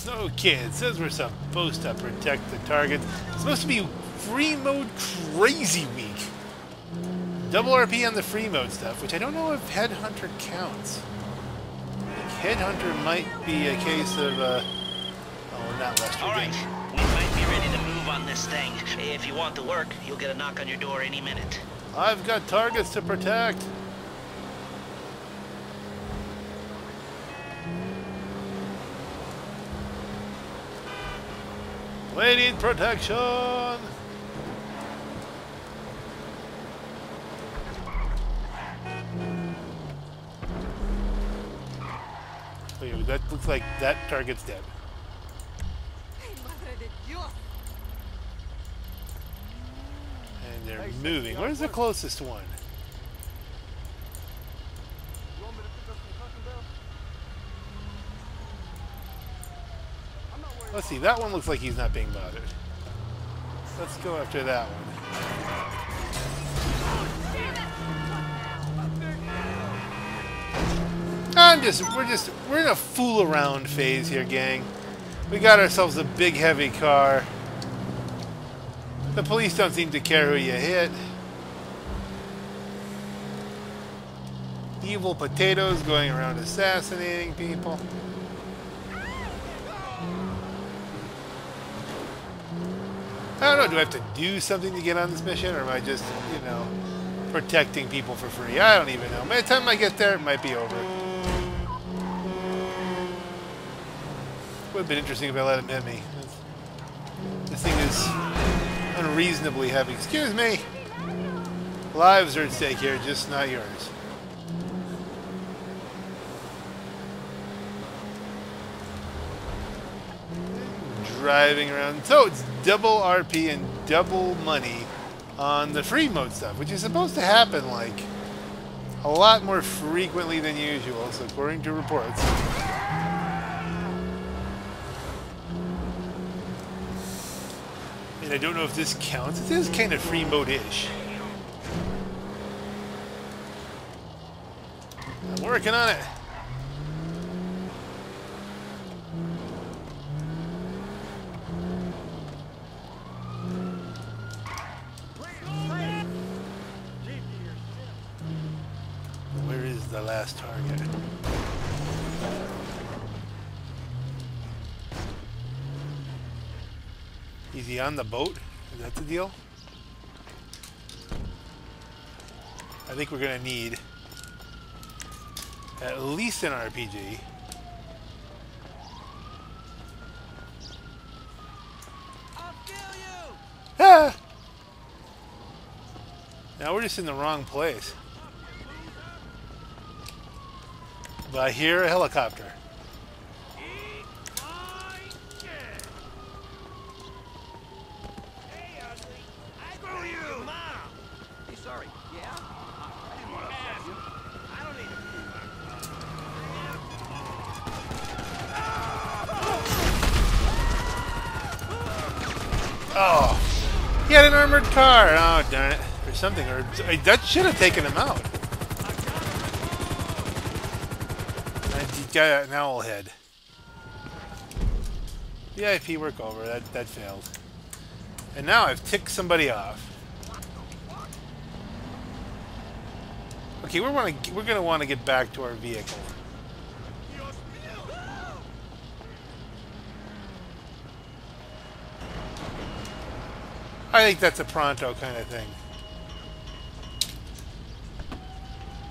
So kids, says we're supposed to protect the target. It's supposed to be Freemode crazy week. Double RP on the Freemode stuff, which I don't know if Headhunter counts. Like Headhunter might be a case of oh, not last week. Alright, we might be ready to move on this thing. If you want the work, you'll get a knock on your door any minute. I've got targets to protect. We need protection! Wait, that looks like that target's dead. And they're moving. Where's the closest one? Let's see, that one looks like he's not being bothered. Let's go after that one. We're in a fool around phase here, gang. We got ourselves a big heavy car. The police don't seem to care who you hit. Evil potatoes going around assassinating people. I don't know, do I have to do something to get on this mission, or am I just, you know, protecting people for free? I don't even know. By the time I get there, it might be over. Would have been interesting if I let him hit me. This thing is unreasonably heavy. Excuse me! Lives are at stake here, just not yours. Driving around. So it's double RP and double money on the Freemode stuff, which is supposed to happen like a lot more frequently than usual, so according to reports. And I don't know if this counts. It is kind of Freemode-ish. I'm working on it. The last target. Is he on the boat? Is that the deal? I think we're gonna need at least an RPG. I'll kill you! Ah! Now we're just in the wrong place. But I hear a helicopter. Oh, he had an armored car. Oh, darn it. Or something. Or that should have taken him out. Got an owl head. VIP work over. That failed. And now I've ticked somebody off. Okay, we're gonna want to get back to our vehicle. I think that's a pronto kind of thing.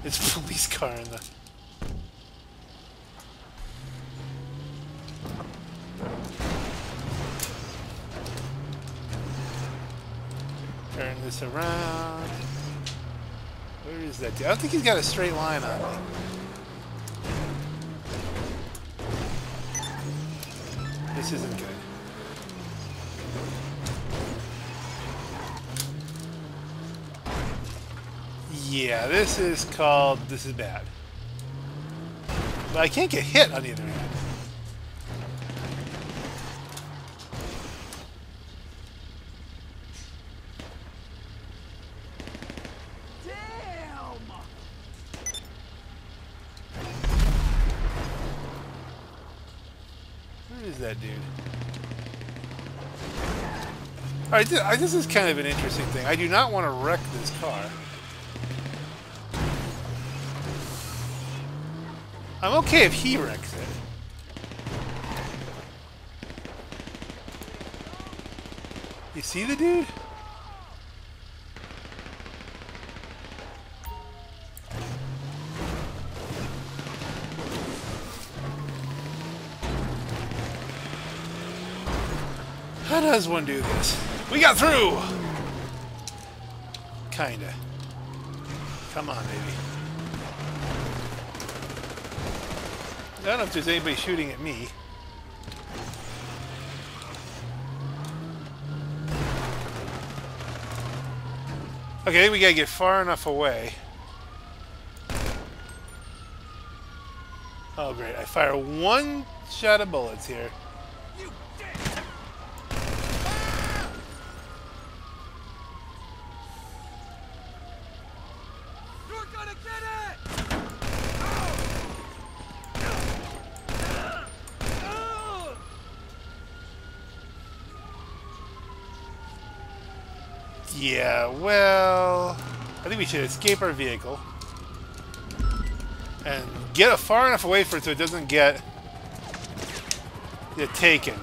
It's a police car in the. Turn this around. Where is that dude? I don't think he's got a straight line on me. This isn't good. Yeah, this is bad. But I can't get hit on the other hand. that dude. All right, this is kind of an interesting thing. I do not want to wreck this car. I'm okay if he wrecks it. You see the dude? How does one do this? We got through! Kinda. Come on, baby. I don't know if there's anybody shooting at me. Okay, we gotta get far enough away. Oh great, I fire one shot of bullets here. Yeah, well, I think we should escape our vehicle and get far enough away for it so it doesn't get taken.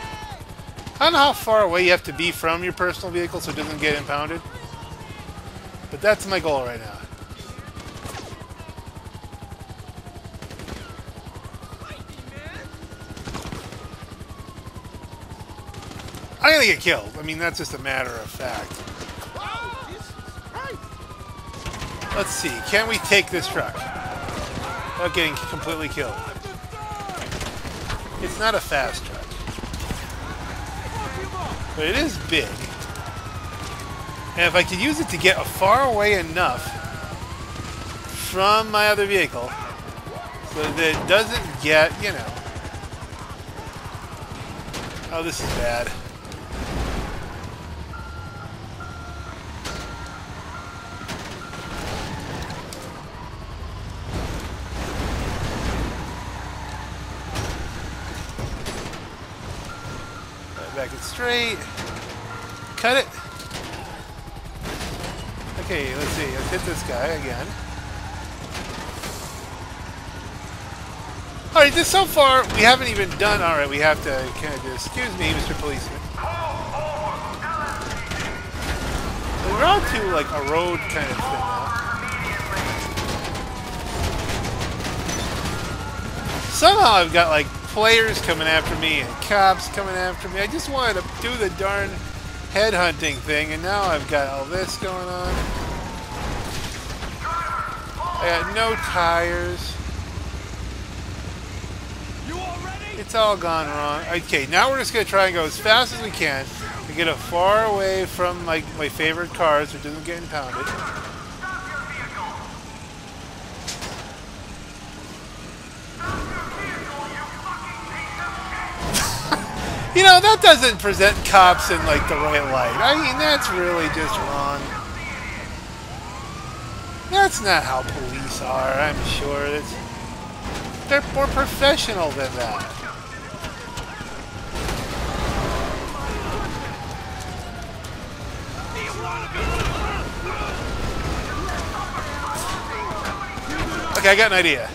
I don't know how far away you have to be from your personal vehicle so it doesn't get impounded, but that's my goal right now. I'm gonna get killed. I mean, that's just a matter of fact. Let's see. Can we take this truck without getting completely killed? It's not a fast truck, but it is big. And if I could use it to get far away enough from my other vehicle so that it doesn't get, you know. Oh, this is bad. Straight. Cut it. Okay, let's see. Let's hit this guy again. All right, this so far we haven't even done. All right, we have to kind of do. Excuse me, Mr. Policeman. So we're on to like a road kind of thing now. Somehow I've got like. Players coming after me and cops coming after me. I just wanted to do the darn headhunting thing, and now I've got all this going on. I got no tires. It's all gone wrong. Okay, now we're just going to try and go as fast as we can to get as far away from my favorite cars so it doesn't get impounded. You know, that doesn't present cops in, like, the right light. I mean, that's really just wrong. That's not how police are, I'm sure. They're more professional than that. Okay, I got an idea.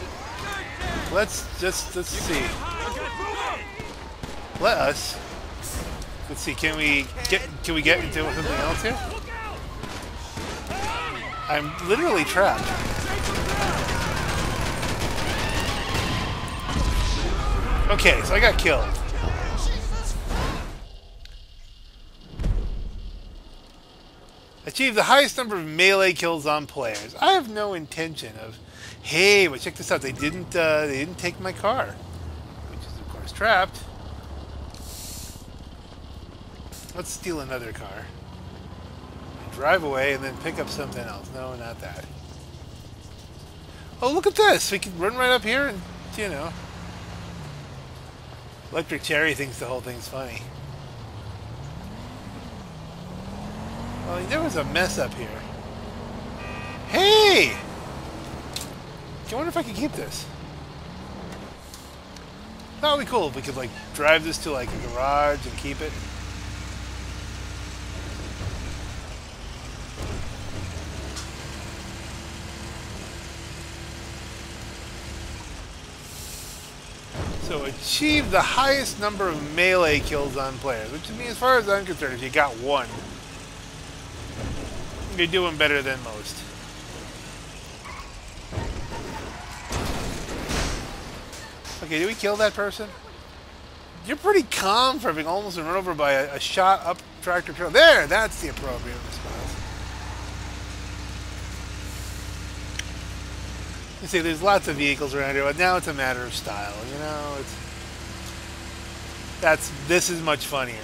Let's see. Let's see. Can we get into something else here? I'm literally trapped. Okay, so I got killed. Achieve the highest number of melee kills on players. I have no intention of. Hey, but check this out. They didn't take my car, which is of course trapped. Let's steal another car. Drive away and then pick up something else. No, not that. Oh, look at this! We can run right up here and, you know... Electric Cherry thinks the whole thing's funny. Well, there was a mess up here. Hey! I wonder if I can keep this. That would be cool if we could, like, drive this to, like, a garage and keep it. So achieve the highest number of melee kills on players, which to me, as far as I'm concerned, if you got one, you're doing better than most. Okay, did we kill that person? You're pretty calm for being almost run over by a shot up tractor trailer. There, that's the appropriate response. You see, there's lots of vehicles around here, but now it's a matter of style, you know? This is much funnier.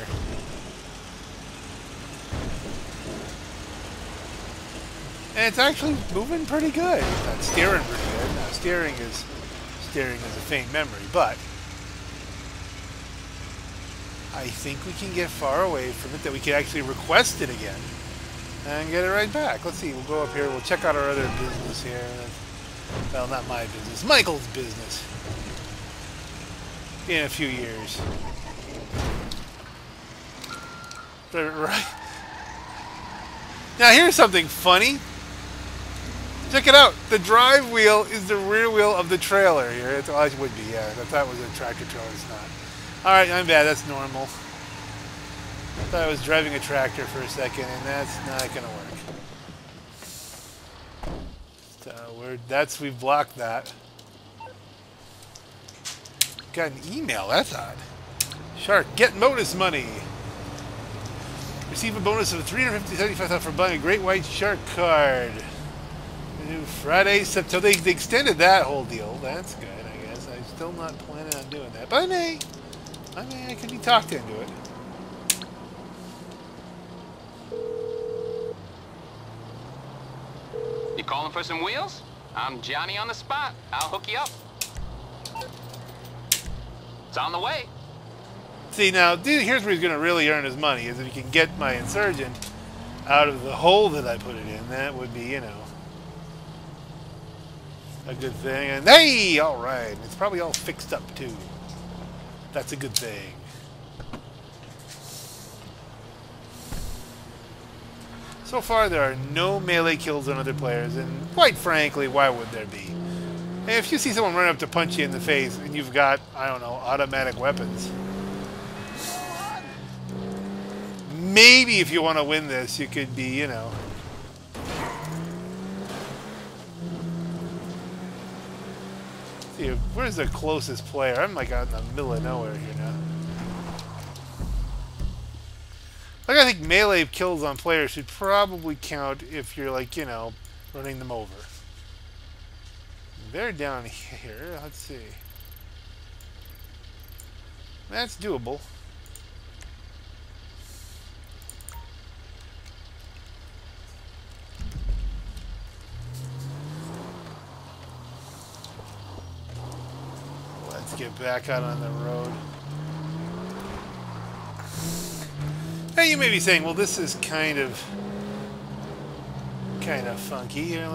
And it's actually moving pretty good. It's not steering pretty good. No, steering is a faint memory, but I think we can get far away from it that we can actually request it again and get it right back. Let's see, we'll go up here, we'll check out our other business here. Well, not my business, Michael's business in a few years. Right. Now here's something funny. Check it out. The drive wheel is the rear wheel of the trailer here. It always would be, yeah. I thought it was a tractor trailer. It's not. All right, I'm bad. That's normal. I thought I was driving a tractor for a second, and that's not going to work. So we've blocked that. Got an email. That's odd. Shark, get MODIS money. Receive a bonus of $375 for buying a Great White Shark card. Friday, so they extended that whole deal. That's good, I guess. I'm still not planning on doing that, but I may. I can be talked into it. You calling for some wheels? I'm Johnny on the spot. I'll hook you up. It's on the way. See, now, dude, here's where he's going to really earn his money, is if he can get my insurgent out of the hole that I put it in. That would be, you know, a good thing. And hey, all right, it's probably all fixed up too. That's a good thing. So far, there are no melee kills on other players, and quite frankly, why would there be? If you see someone run up to punch you in the face, and you've got, I don't know, automatic weapons, maybe if you want to win this, you could be, you know. See, where's the closest player? I'm like out in the middle of nowhere here now. Like, I think melee kills on players should probably count if you're, like, you know, running them over. They're down here. Let's see. That's doable. Get back out on the road. Now you may be saying, well, this is kind of funky here.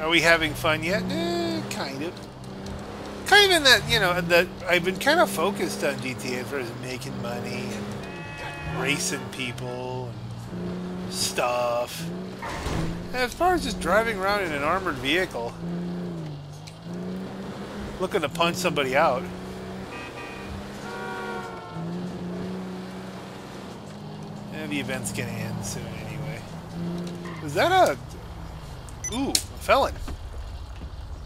Are we having fun yet? Kind of in that, you know, that I've been kind of focused on GTA for making money and racing people and stuff. And as far as just driving around in an armored vehicle, looking to punch somebody out. And the event's gonna end soon anyway. Is that a... Ooh, a felon.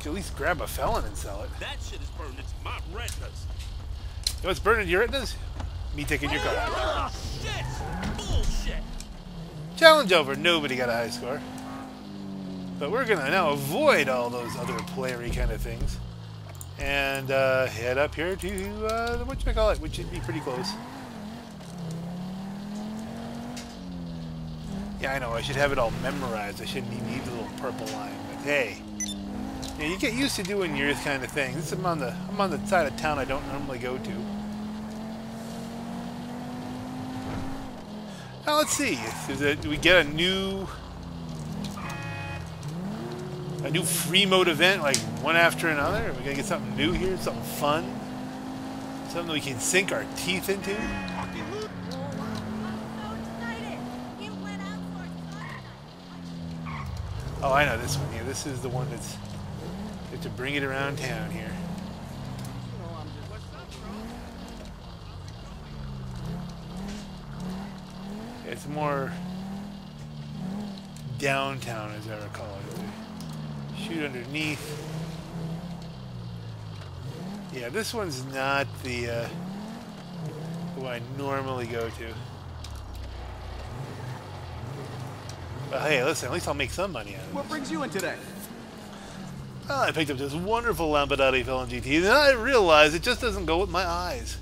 Could at least grab a felon and sell it. That shit is burned into my retinas. You know what's burned into your retinas? Me taking your car. Oh, shit! Bullshit! Challenge over. Nobody got a high score. But we're gonna now avoid all those other playery kind of things. And head up here to whatchamacallit, which should be pretty close. Yeah, I know, I should have it all memorized. I shouldn't even need the little purple line, but hey. Yeah, you get used to doing your kind of thing. This is I'm on the side of town I don't normally go to. Now let's see. Do we get a new a new Freemode event, like one after another. Are we gonna get something new here, something fun, something we can sink our teeth into? Oh, I know this one here. This is the one that's you have to bring it around town here. It's more downtown, as I recall it. Shoot underneath. Yeah, this one's not the who I normally go to. But hey, listen, at least I'll make some money out of it. What brings you in today? Well, I picked up this wonderful Lampadati Felon GT, and I realized it just doesn't go with my eyes.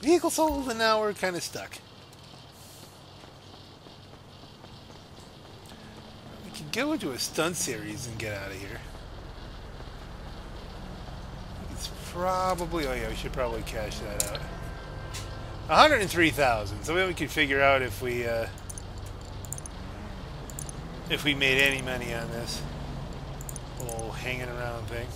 Vehicle sold, and now we're kind of stuck. We could go into a stunt series and get out of here. It's probably... oh yeah, we should probably cash that out. 103,000. So we can figure out if we made any money on this whole hanging around thing.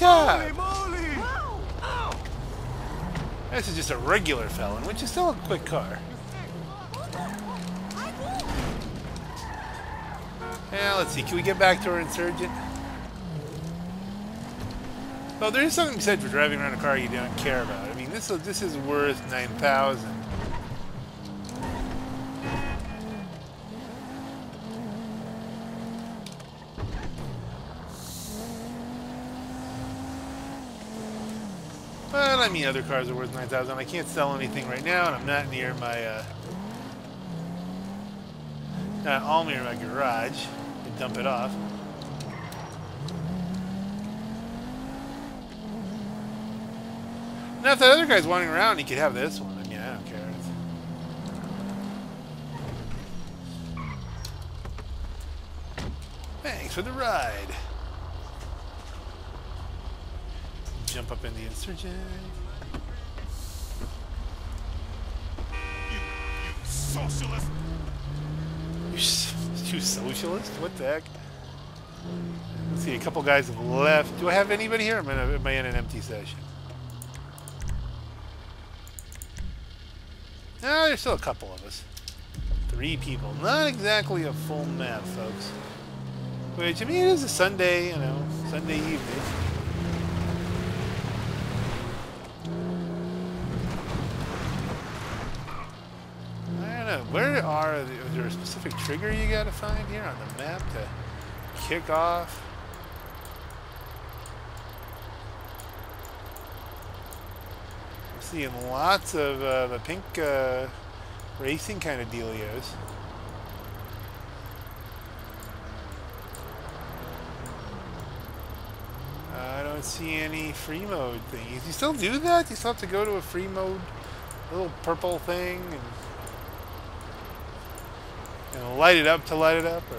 Holy moly. This is just a regular Felon, which is still a quick car. Yeah, let's see. Can we get back to our Insurgent? Well, there is something said for driving around a car you don't care about. I mean, this is worth 9,000. Well, I mean, other cars are worth 9,000. I can't sell anything right now, and I'm not near my not all near my garage. Dump it off. Now if that other guy's wandering around, he could have this one. I mean, I don't care. Thanks for the ride. Jump up in the Insurgent. You socialist! You're too socialist? What the heck? Let's see, a couple guys have left. Do I have anybody here? Am I in an empty session? No, there's still a couple of us. 3 people. Not exactly a full map, folks. Which, I mean, it is a Sunday, you know, Sunday evening. Where are the, is there a specific trigger you gotta find here on the map to kick off? I'm seeing lots of the pink racing kind of dealios. I don't see any free mode thingies. You still do that? You still have to go to a free mode little purple thing and light it up to light it up, or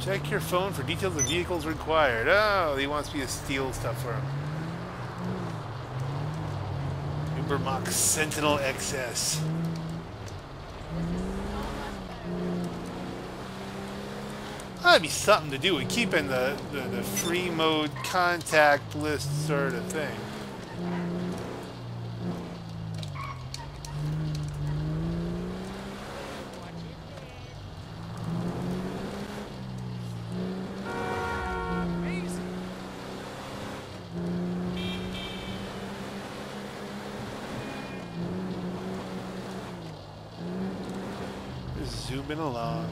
check your phone for details of vehicles required. Oh, he wants me to steal stuff for him. Übermacht Sentinel XS. That'd be something to do with keeping the free mode contact list sort of thing. Just zooming along.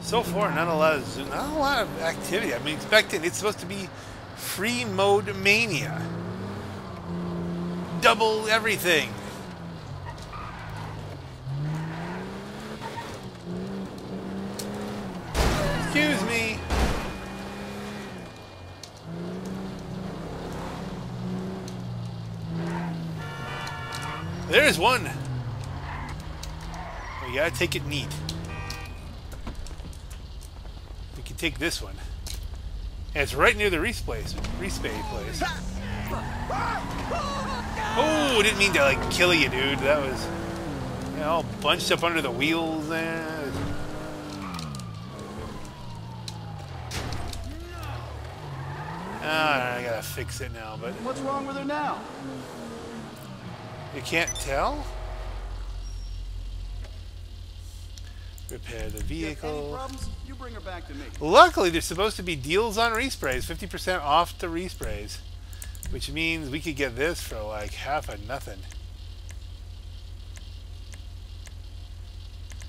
So far, not a lot of activity. I mean, expecting it's supposed to be free mode mania. Double everything. Excuse me. There's one. We gotta take it neat. We can take this one. And it's right near the respay place. Oh, didn't mean to like kill you, dude. That was, you know, all bunched up under the wheels there. I gotta fix it now, but... What's wrong with her now? You can't tell? Repair the vehicle. Problems, you bring her back to me. Luckily, there's supposed to be deals on resprays. 50% off to resprays. Which means we could get this for like half a nothing.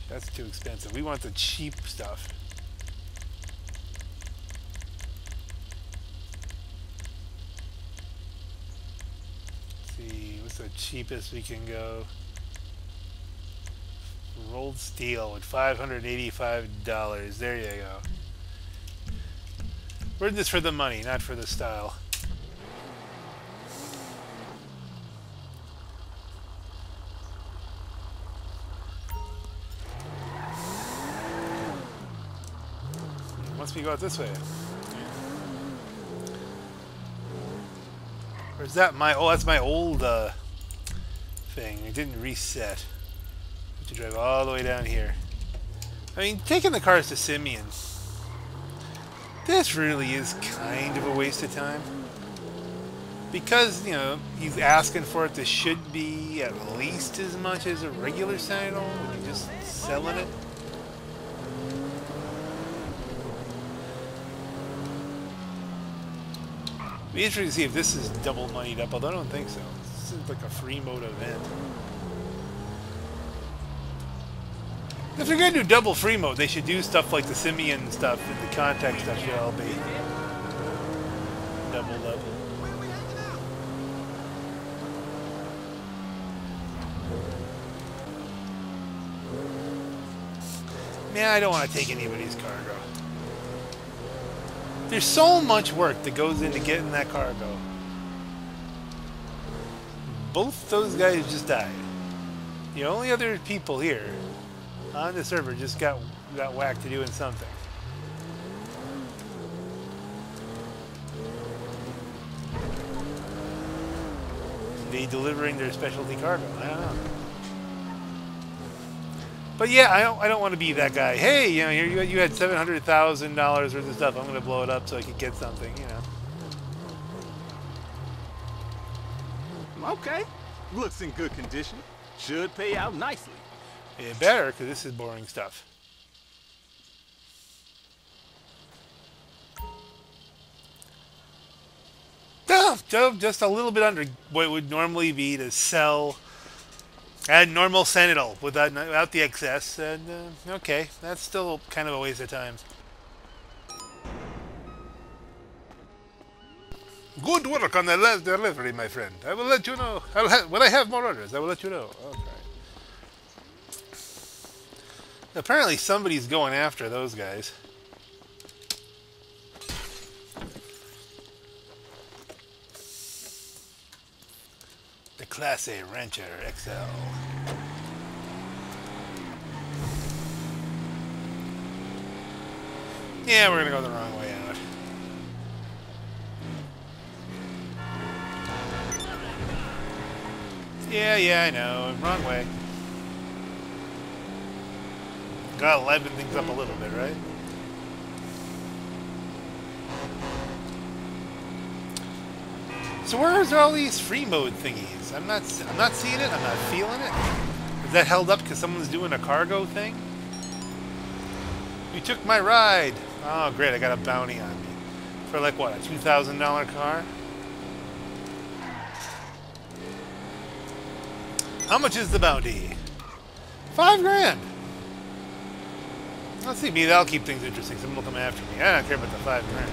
That's too expensive. We want the cheap stuff. The cheapest we can go. Rolled steel at $585. There you go. We're in this for the money, not for the style. Once we go out this way. Or is that my... Oh, that's my old... thing. It didn't reset. I have to drive all the way down here. I mean, taking the cars to Simeon. This really is kind of a waste of time. Because, you know, he's asking for it. This should be at least as much as a regular Sentinel. We're just selling it. It'd be interesting to see if this is double moneyed up, although I don't think so. This is like a free mode event. If they're going to do double free mode, they should do stuff like the Simeon stuff and the contact stuff should all be double level. Man, I don't want to take anybody's cargo. There's so much work that goes into getting that cargo. Both those guys just died. The only other people here on the server just got whacked to doing something. They delivering their specialty cargo. I don't know. But yeah, I don't want to be that guy. Hey, you know, you had $700,000 worth of stuff. I'm going to blow it up so I can get something. You know. Okay, looks in good condition. Should pay out nicely. It better, because this is boring stuff. Just a little bit under what would normally be to sell a normal Sentinel without the XS. And okay, that's still kind of a waste of time. Good work on the last delivery, my friend. I will let you know. When I have more orders, I will let you know. Okay. Apparently somebody's going after those guys. The Class A Rancher XL. Yeah, we're going to go the wrong way out. Yeah, I know. Wrong way. Gotta liven things up a little bit, right? So where's all these free mode thingies? I'm not seeing it. I'm not feeling it. Is that held up because someone's doing a cargo thing? You took my ride. Oh, great! I got a bounty on me for like what? A $2,000 car. How much is the bounty? 5 grand. Let's see, maybe that'll keep things interesting. Someone will come after me. I don't care about the 5 grand.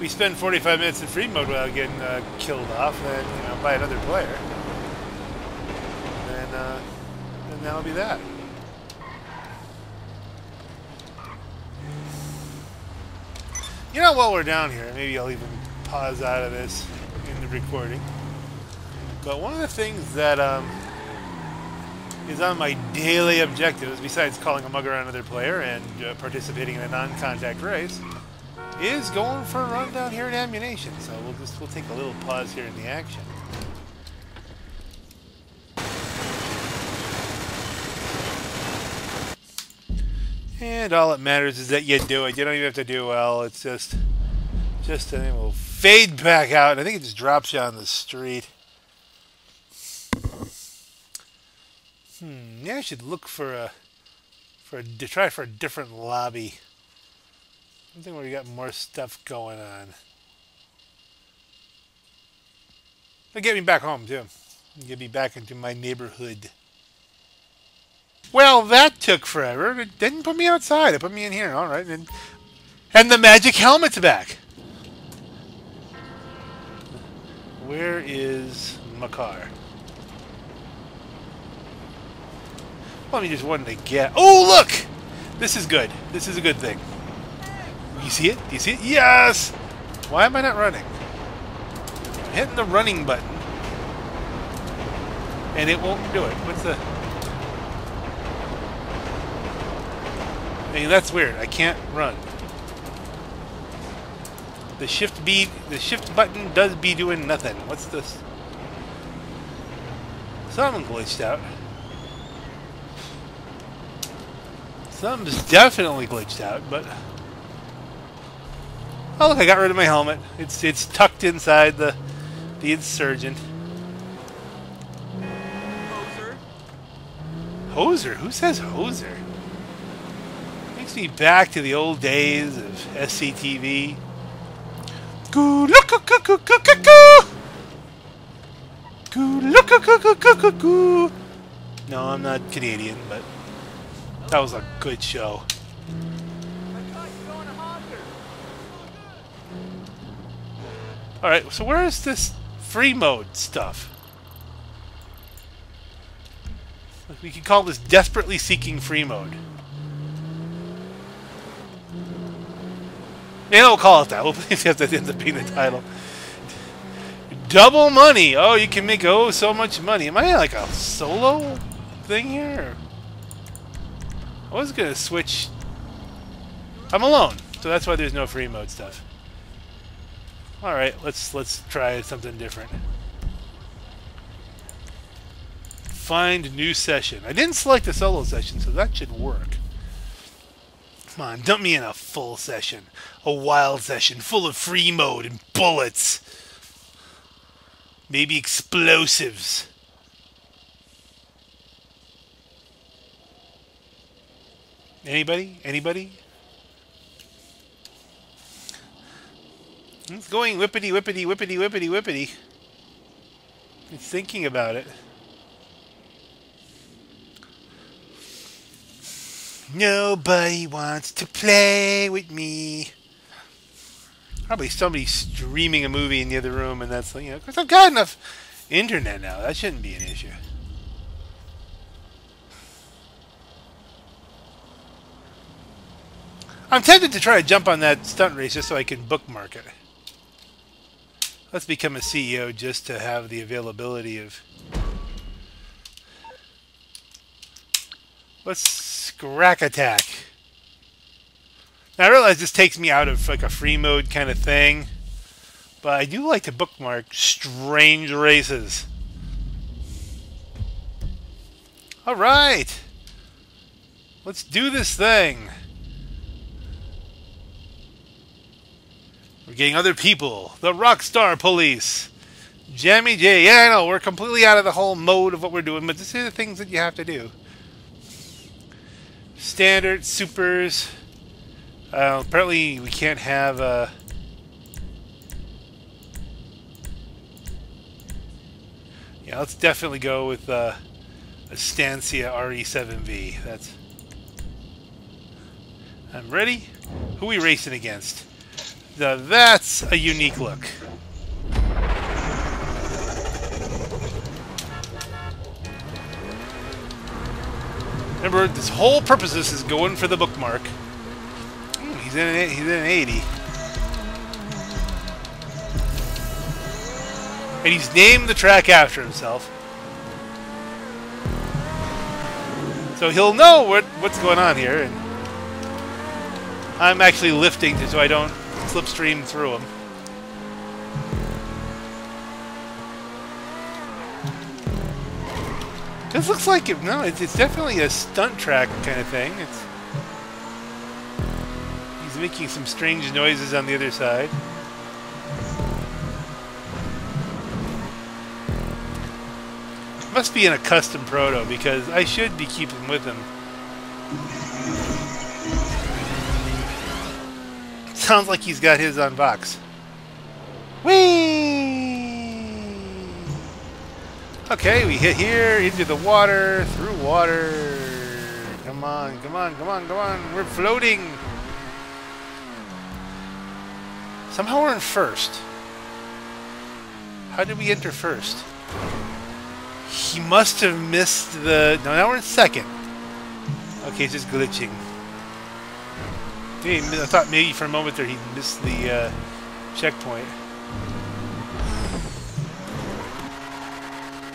We spend 45 minutes in free mode without getting killed off, and you know, by another player. And then that'll be that. You know, while we're down here, maybe I'll even pause out of this in the recording. But one of the things that is on my daily objectives, besides calling a mugger on another player and participating in a non-contact race, is going for a run down here at AmmuNation. So we'll take a little pause here in the action. And all that matters is that you do it. You don't even have to do well. It's just and it will fade back out. And I think it just drops you on the street. Yeah, I should look try for a different lobby. Something where we got more stuff going on. It'll get me back home too. Get me back into my neighborhood. Well, that took forever. It didn't put me outside. It put me in here. All right. And the magic helmet's back. Where is Makar? Well, he just wanted to get... Oh, look! This is good. This is a good thing. You see it? Do you see it? Yes! Why am I not running? I'm hitting the running button. And it won't do it. What's the... I mean, that's weird. I can't run. The shift button does be doing nothing. What's this? Something glitched out. Something's definitely glitched out, but oh look, I got rid of my helmet. It's tucked inside the insurgent. Hoser. Hoser? Who says hoser? Takes me back to the old days of SCTV. Goo look coo coo coo coo coo. Goo look coo coo coo coo. No, I'm not Canadian, but that was a good show. All right, so where is this Freemode stuff? We could call this desperately seeking Freemode. They don't call it that. We'll please have that ends up being the title. Double money. Oh, you can make oh so much money. Am I like a solo thing here? I was gonna switch. I'm alone, so that's why there's no Freemode stuff. All right, let's try something different. Find new session. I didn't select a solo session, so that should work. Come on, dump me in a full session. A wild session full of Freemode and bullets. Maybe explosives. Anybody? Anybody? It's going whippity, whippity, whippity, whippity, whippity. It's thinking about it. Nobody wants to play with me. Probably somebody streaming a movie in the other room, and that's, you know, because I've got enough internet now. That shouldn't be an issue. I'm tempted to try to jump on that stunt race just so I can bookmark it. Let's become a CEO just to have the availability of... Let's Crack Attack. Now I realize this takes me out of like a Freemode kind of thing, but I do like to bookmark strange races. Alright! Let's do this thing! We're getting other people. The Rockstar police. Jammy J. Yeah, I know. We're completely out of the whole mode of what we're doing, but these are the things that you have to do. Standard, supers. Apparently, we can't have yeah, let's definitely go with a Stancia RE7V. That's... I'm ready. Who are we racing against? Now that's a unique look. Remember, this whole purpose of this is going for the bookmark. He's in an 80. And he's named the track after himself. So he'll know what's going on here. And I'm actually lifting so I don't slipstream through him. This looks like it. No, it's definitely a stunt track kind of thing. He's making some strange noises on the other side. Must be in a custom proto because I should be keeping with him. Sounds like he's got his on box. Whee! Okay, we hit here, into the water, through water. Come on, come on, come on, come on. We're floating. Somehow we're in first. How did we enter first? He must have missed the... No, now we're in second. Okay, it's just glitching. I thought maybe for a moment there he missed the checkpoint.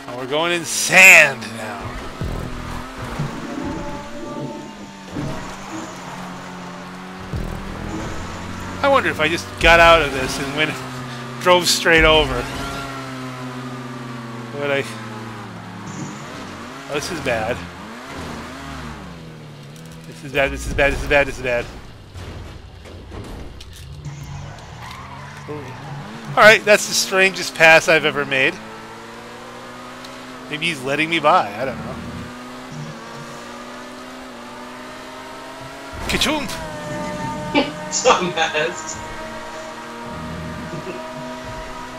Oh, we're going in sand now. I wonder if I just got out of this and went drove straight over. Would I... Oh, this is bad. This is bad, this is bad, this is bad, this is bad. Alright, that's the strangest pass I've ever made. Maybe he's letting me by, I don't know. Ka-choomp! Dumbass.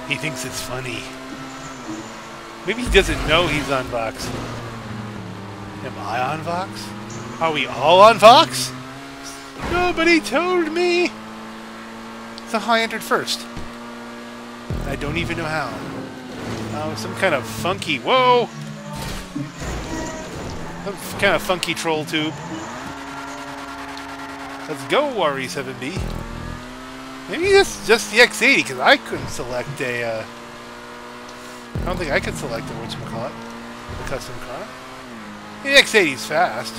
He thinks it's funny. Maybe he doesn't know he's on Vox. Am I on Vox? Are we all on Vox? Nobody told me! So how I entered first. I don't even know how. Oh, some kind of funky... Whoa! Some kind of funky troll tube. Let's go, RE7B. Maybe that's just the X80, because I couldn't select a... I don't think I could select the whatchamacallit, the custom car. The X80's fast.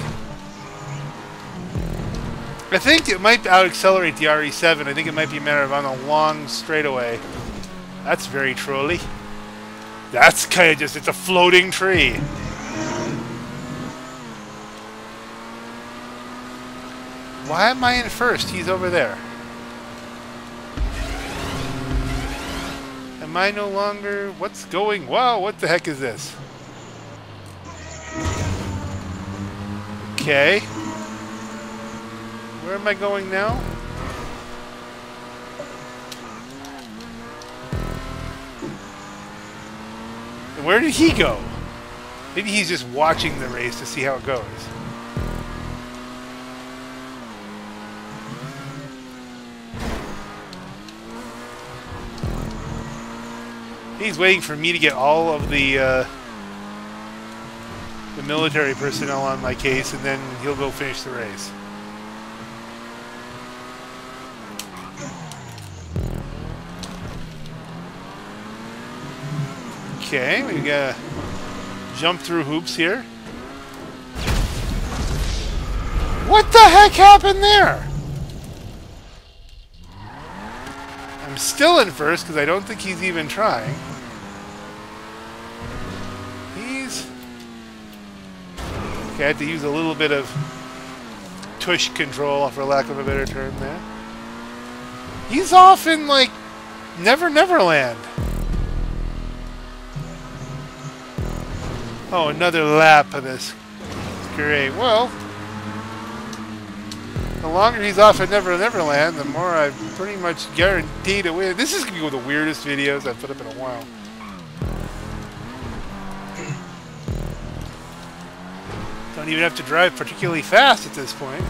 I think it might out-accelerate the RE7. I think it might be a matter of on a long straightaway. That's very trolly. That's kind of just, it's a floating tree. Why am I in first? He's over there. Am I no longer... What's going... Wow, what the heck is this? Okay. Where am I going now? And where did he go? Maybe he's just watching the race to see how it goes. He's waiting for me to get all of the military personnel on my case, and then he'll go finish the race. Okay, we gotta jump through hoops here. What the heck happened there? I'm still in first because I don't think he's even trying. Okay, I had to use a little bit of tush control, for lack of a better term, there. He's off in, like, Never Never Land. Oh, another lap of this. Great. Well, the longer he's off in Never Never Land, the more I pretty much guarantee to win. This is going to be one of the weirdest videos I've put up in a while. Don't even have to drive particularly fast at this point.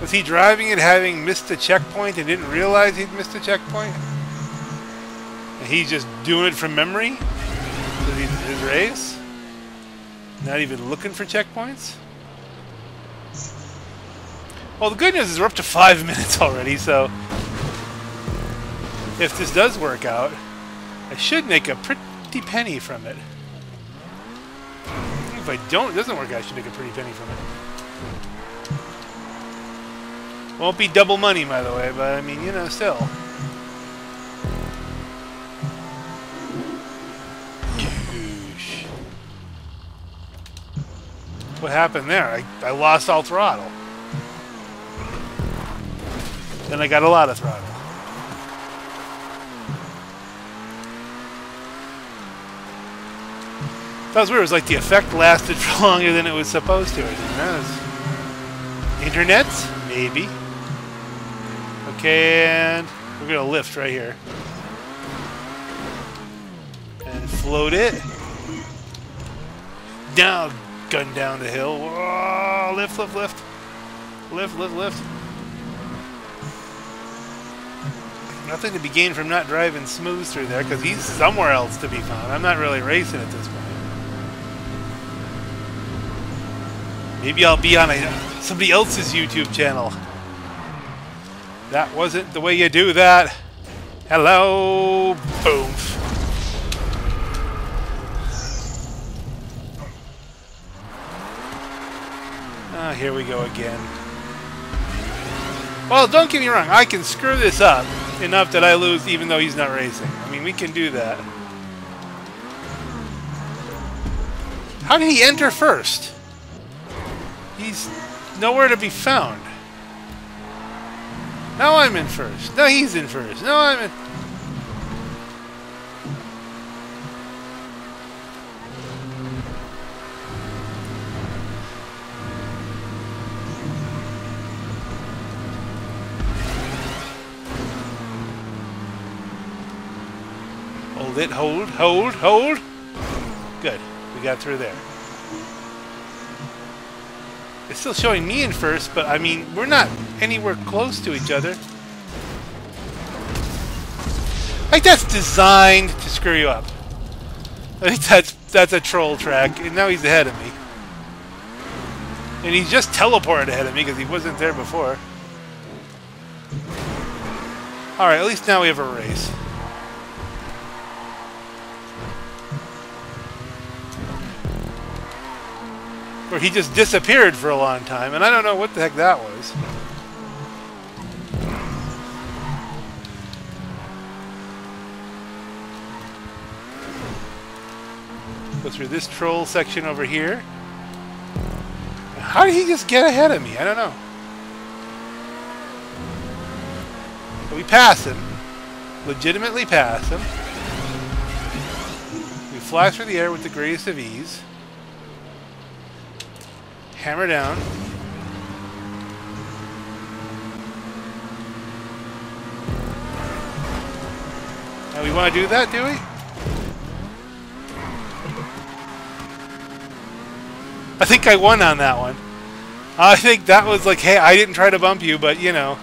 Was he driving and having missed a checkpoint and didn't realize he'd missed a checkpoint? And he's just doing it from memory? His race? Not even looking for checkpoints? Well, the good news is we're up to 5 minutes already, so if this does work out, I should make a pretty penny from it. If I don't, it doesn't work out, I should make a pretty penny from it. Won't be double money, by the way, but I mean, you know, still. What happened there? I lost all throttle. Then I got a lot of throttle. That was weird. It was like the effect lasted for longer than it was supposed to. I didn't know. Internet? Maybe. Okay, and we're going to lift right here. And float it. Down. Gun down the hill. Whoa, lift, lift, lift. Lift, lift, lift. Nothing to be gained from not driving smooth through there, because he's somewhere else to be found. I'm not really racing at this point. Maybe I'll be on somebody else's YouTube channel. That wasn't the way you do that. Hello. Boom. Here we go again. Well, don't get me wrong. I can screw this up enough that I lose even though he's not racing. I mean, we can do that. How did he enter first? He's nowhere to be found. Now I'm in first. Now he's in first. Now I'm in... Hold it, hold, hold, hold. Good. We got through there. It's still showing me in first, but I mean, we're not anywhere close to each other. Like, that's designed to screw you up. I think that's a troll track, and now he's ahead of me. And he just teleported ahead of me because he wasn't there before. Alright, at least now we have a race. Where he just disappeared for a long time, and I don't know what the heck that was. Go through this troll section over here. How did he just get ahead of me? I don't know. But we pass him. Legitimately pass him. We fly through the air with the greatest of ease. Hammer down. Now we want to do that, do we? I think I won on that one. I think that was like, hey, I didn't try to bump you, but you know,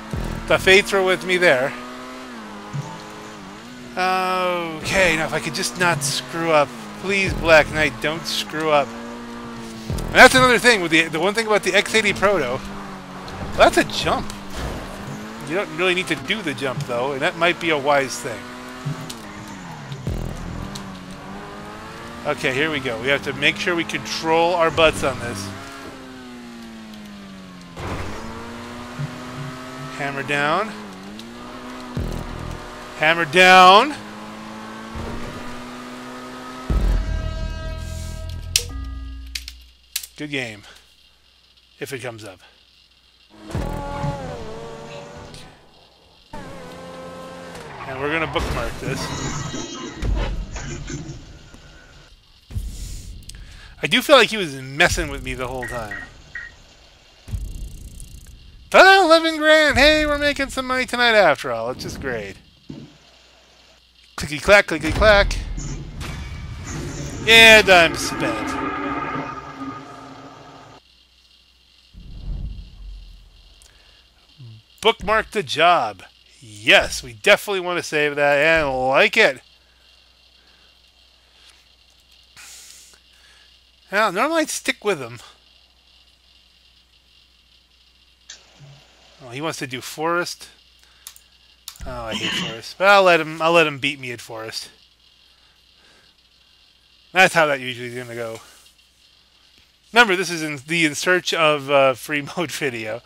the fates were with me there. Okay, now if I could just not screw up. Please, Black Knight, don't screw up. And that's another thing with the one thing about the X80 Proto. Well, that's a jump. You don't really need to do the jump though, and that might be a wise thing. Okay, here we go. We have to make sure we control our butts on this. Hammer down. Hammer down. Good game, if it comes up. And we're going to bookmark this. I do feel like he was messing with me the whole time. Ta-da, 11 grand! Hey, we're making some money tonight after all. It's just great. Clicky-clack, clicky-clack. And I'm spent. Bookmark the job. Yes, we definitely want to save that and like it. Now, normally I'd stick with them. Oh, he wants to do Forest. Oh, I hate Forest. But I'll let him beat me at Forest. That's how that usually is gonna go. Remember, this is in the In Search of Freemode video.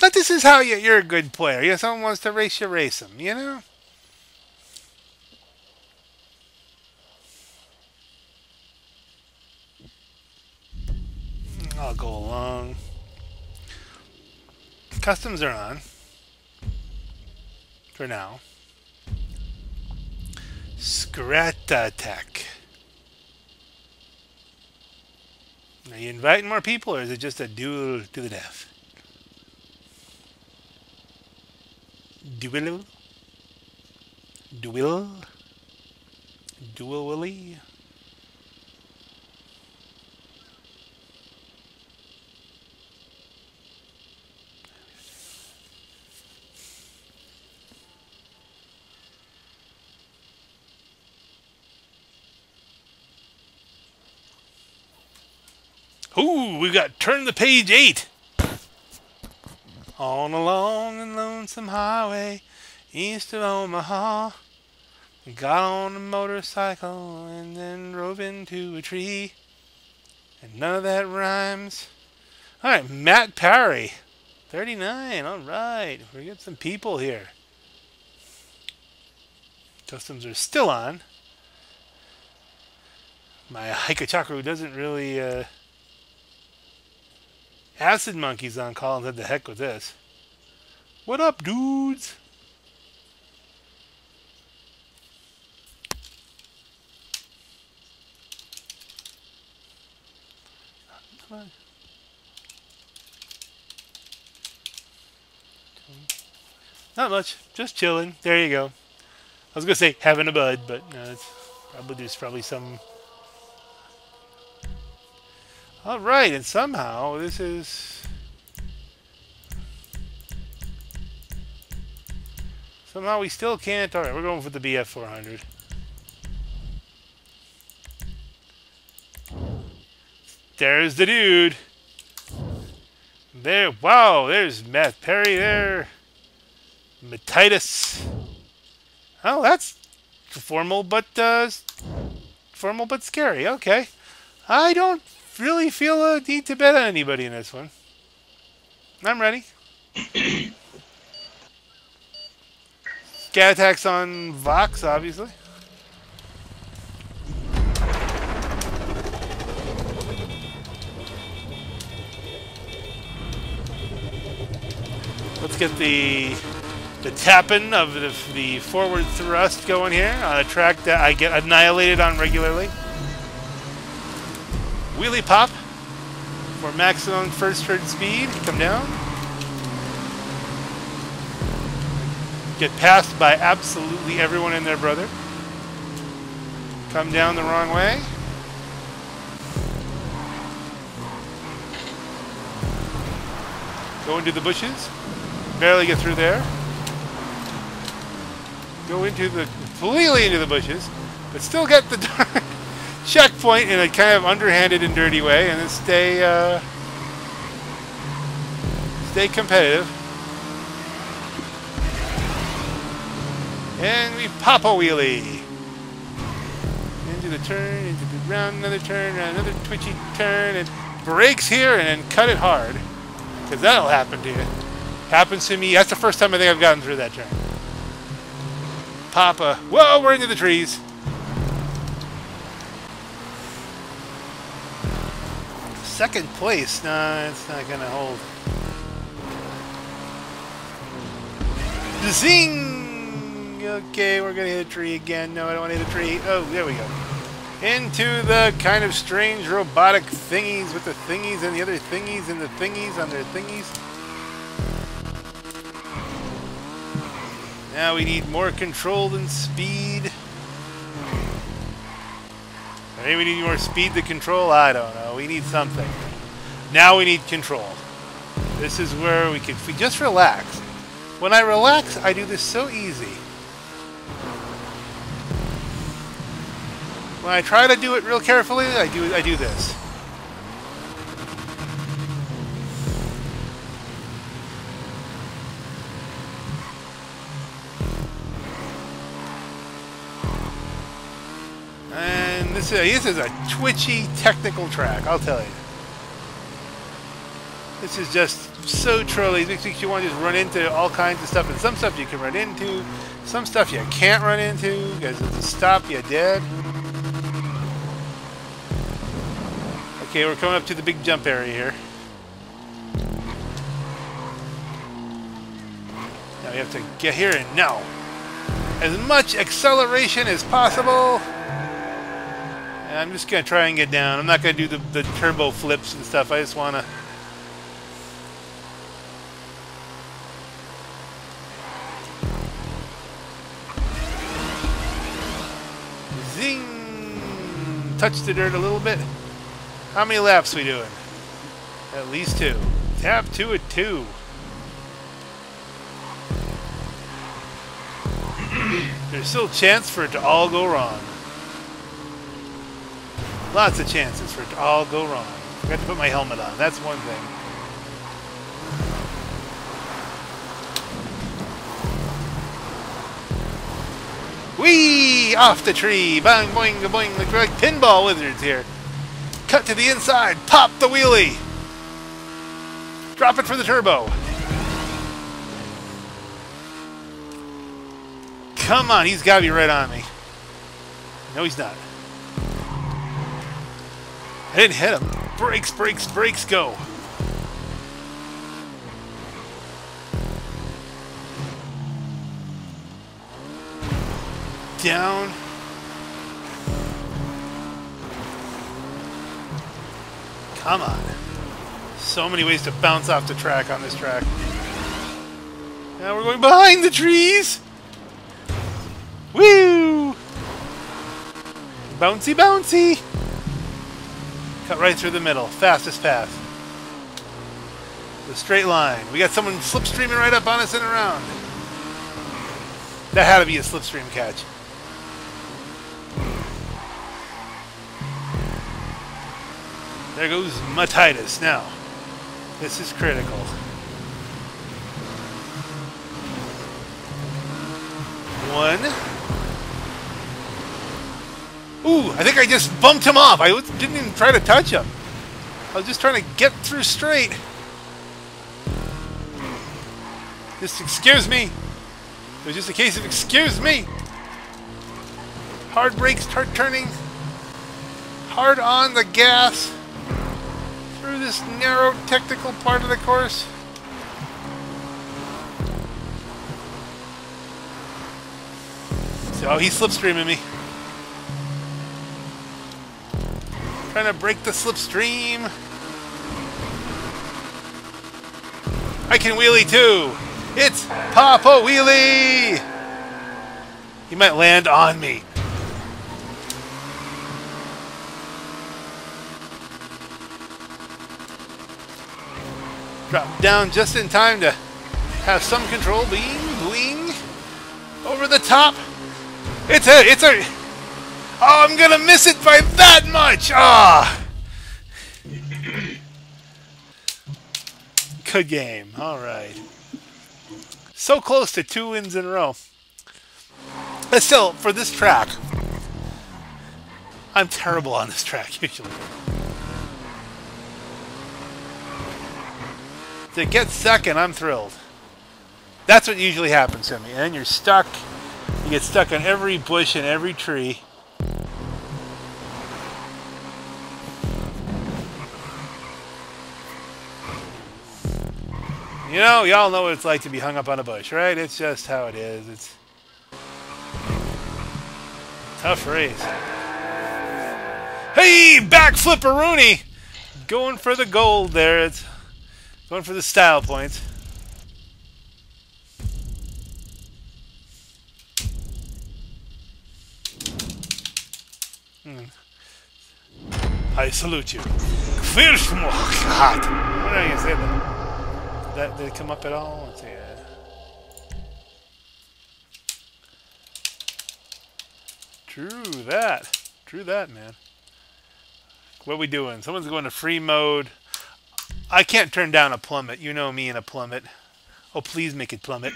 But this is how you're a good player. Yeah, someone wants to race you, race them. You know. I'll go along. Customs are on. For now. Scrata Tech. Are you inviting more people, or is it just a duel to the death? Duel? Duel? Duel Willy? Ooh, we got Turn the Page 8. On a long and lonesome highway east of Omaha, got on a motorcycle and then drove into a tree. And none of that rhymes. All right, Matt Parry, 39. All right, we got some people here. Customs are still on. My Haikachakru doesn't really... Acid Monkey's on call and said, the heck with this. What up, dudes? Come on. Not much. Just chilling. There you go. I was going to say having a bud, but no, it's probably just some... All right, and somehow this is we still can't. All right, we're going for the BF-400. There's the dude. There, wow. There's Matt Parry there. Matitis. Oh, that's formal but scary. Okay, I don't really feel a need to bet on anybody in this one. I'm ready. Scat attacks on Vox, obviously. Let's get the tapping of the forward thrust going here on a track that I get annihilated on regularly. Wheelie pop for maximum first turn speed. Come down. Get passed by absolutely everyone and their brother. Come down the wrong way. Go into the bushes. Barely get through there. Go into the completely into the bushes, but still get the darn checkpoint in a kind of underhanded and dirty way, and then stay competitive. And we pop a wheelie into the turn, into the round, another turn, another twitchy turn, and brakes here, and then cut it hard, because that'll happen to you. Happens to me. That's the first time I think I've gotten through that turn. Pop a whoa! We're into the trees. Second place, no, it's not gonna hold. Zing! Okay, we're gonna hit a tree again. No, I don't want to hit a tree. Oh, there we go. Into the kind of strange robotic thingies with the thingies and the other thingies and the thingies on their thingies. Now we need more control than speed. Maybe we need more speed to control? I don't know. We need something. Now we need control. This is where we can... We just relax. When I relax, I do this so easy. When I try to do it real carefully, I do this. And this is a twitchy technical track, I'll tell you. This is just so trolly. It makes you want to just run into all kinds of stuff. And some stuff you can run into, some stuff you can't run into, because if you stop, you're dead. Okay, we're coming up to the big jump area here. Now we have to get here and now. As much acceleration as possible. And I'm just going to try and get down. I'm not going to do the turbo flips and stuff. I just want to... touch the dirt a little bit. How many laps we doing? At least two. Tap to it two. There's still a chance for it to all go wrong. Lots of chances for it to all go wrong. I forgot to put my helmet on. That's one thing. Whee! Off the tree! Bang, boing, boing, like pinball wizards here. Cut to the inside! Pop the wheelie! Drop it for the turbo! Come on, he's gotta be right on me. No, he's not. I didn't hit him. Brakes, brakes, brakes, go! Down. Come on. So many ways to bounce off the track on this track. Now we're going behind the trees! Woo! Bouncy, bouncy! Cut right through the middle. Fastest path. The straight line. We got someone slipstreaming right up on us and around. That had to be a slipstream catch. There goes Matitis. Now, this is critical. One. Ooh, I think I just bumped him off. I didn't even try to touch him. I was just trying to get through straight. Just excuse me. It was just a case of excuse me. Hard brakes, hard turning. Hard on the gas. Through this narrow technical part of the course. So he's slipstreaming me. Trying to break the slipstream. I can wheelie too. It's Papa Wheelie. He might land on me. Drop down just in time to have some control. Bling, bling. Over the top. It's a... Oh, I'm going to miss it by that much. Ah. Good game. All right. So close to 2 wins in a row. But still, for this track, I'm terrible on this track, usually. To get second, I'm thrilled. That's what usually happens to me. And then you're stuck. You get stuck on every bush and every tree. You know, y'all know what it's like to be hung up on a bush, right? It's just how it is. It's tough race. Hey, backflip-a-rooney! Going for the gold there. It's going for the style points. I salute you. Oh, God. What are you going to say that? Did it come up at all? Let's see. Drew that. True that, man. What we doing? Someone's going to free mode. I can't turn down a plummet. You know me and a plummet. Oh, please make it plummet.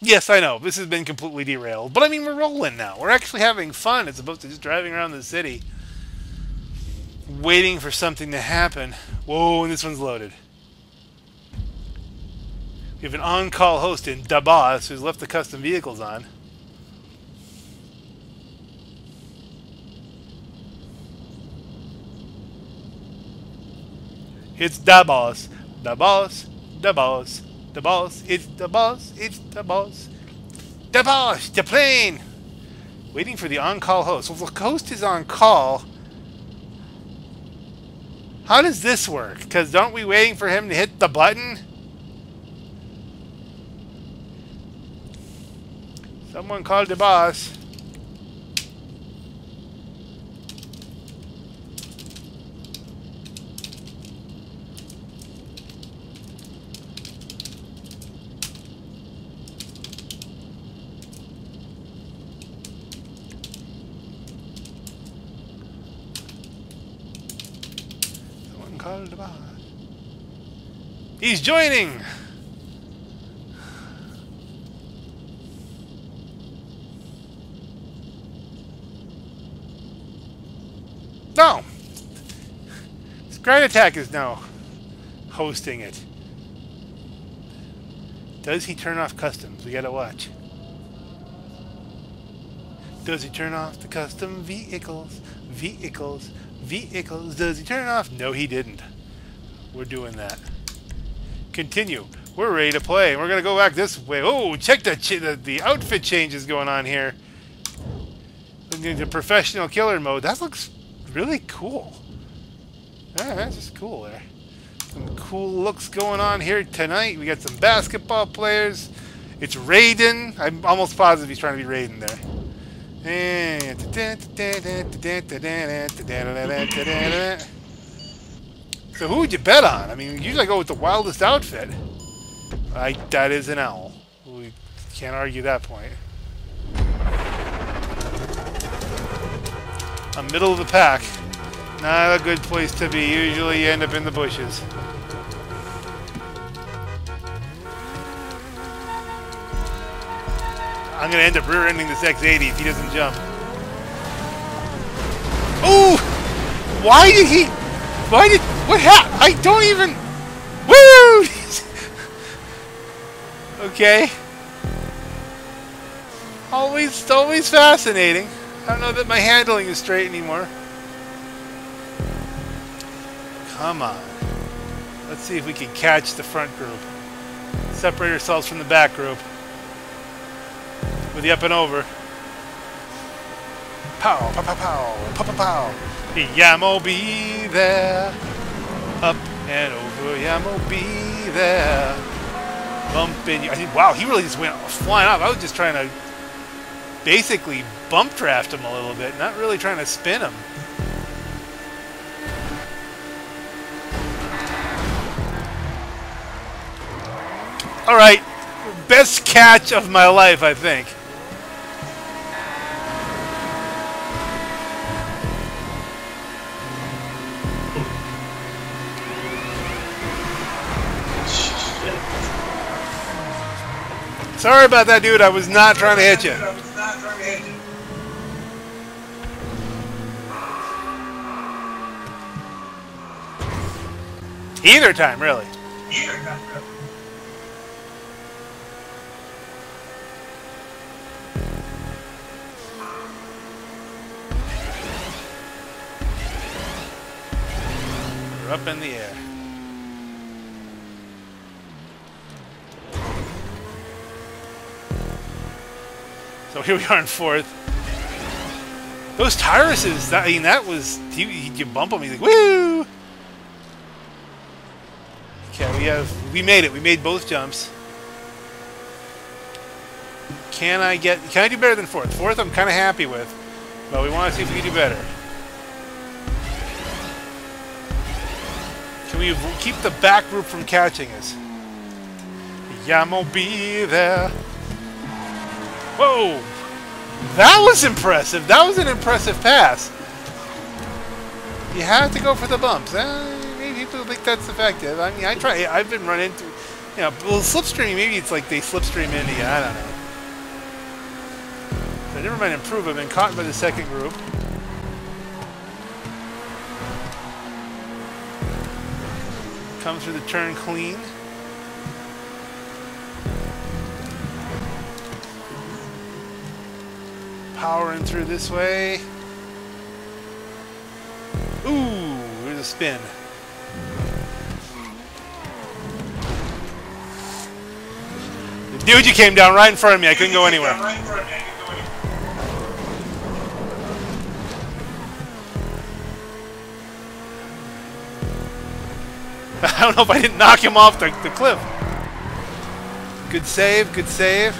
Yes, I know. This has been completely derailed. But, I mean, we're rolling now. We're actually having fun as opposed to just driving around the city waiting for something to happen. Whoa, and this one's loaded. We have an on-call host in Dabas who's left the custom vehicles on. It's Dabas. Dabas. Dabas. The boss, it's the boss, it's the boss. The boss, the plane! Waiting for the on-call host. Well, if the host is on call, how does this work? Because aren't we waiting for him to hit the button? Someone called the boss. He's joining! No! Screen Attack is now hosting it. Does he turn off customs? We gotta watch. Does he turn off the custom vehicles? Vehicles? Vehicles? Does he turn it off? No, he didn't. We're doing that. Continue. We're ready to play. We're gonna go back this way. Oh, check the outfit changes going on here. Looking into professional killer mode. That looks really cool. Ah, that's just cool there. Some cool looks going on here tonight. We got some basketball players. It's Raiden. I'm almost positive he's trying to be Raiden there. And so who would you bet on? I mean, usually I go with the wildest outfit. That is an owl. We can't argue that point. I'm middle of the pack. Not a good place to be. Usually you end up in the bushes. I'm going to end up rear-ending this X80 if he doesn't jump. Ooh! Why did he... Why did... What happened? I don't even... Woo! Okay. Always fascinating. I don't know that my handling is straight anymore. Come on. Let's see if we can catch the front group. Separate ourselves from the back group. With the up and over. Pow, pow, pow, pow, pow, pow, pow. Yamo be there. Up and over, Yamo be there. Bump in you. Wow, he really just went flying up. I was just trying to basically bump draft him a little bit, not really trying to spin him. All right. Best catch of my life, I think. Sorry about that, dude. I was not trying to hit you. Either time, really. Either time, really. We're up in the air. So here we are in fourth. Those Tyruses, I mean, that was... You bump him, he's like, woo! Okay, we made it. We made both jumps. Can I do better than fourth? Fourth I'm kind of happy with, but we want to see if we can do better. Can we keep the back group from catching us? Yeah, I'm gonna be there. Whoa! That was impressive. That was an impressive pass. You have to go for the bumps. Maybe people think that's effective. I mean, I try. I've been running through, you know, well, slipstream. Maybe it's like they slipstream into you. I don't know. So never mind improve. I've been caught by the second group. Comes through the turn clean. Powering through this way. Ooh, here's a spin. Dude, you came down right in front of me. I couldn't go anywhere. I don't know if I didn't knock him off the cliff. Good save, good save.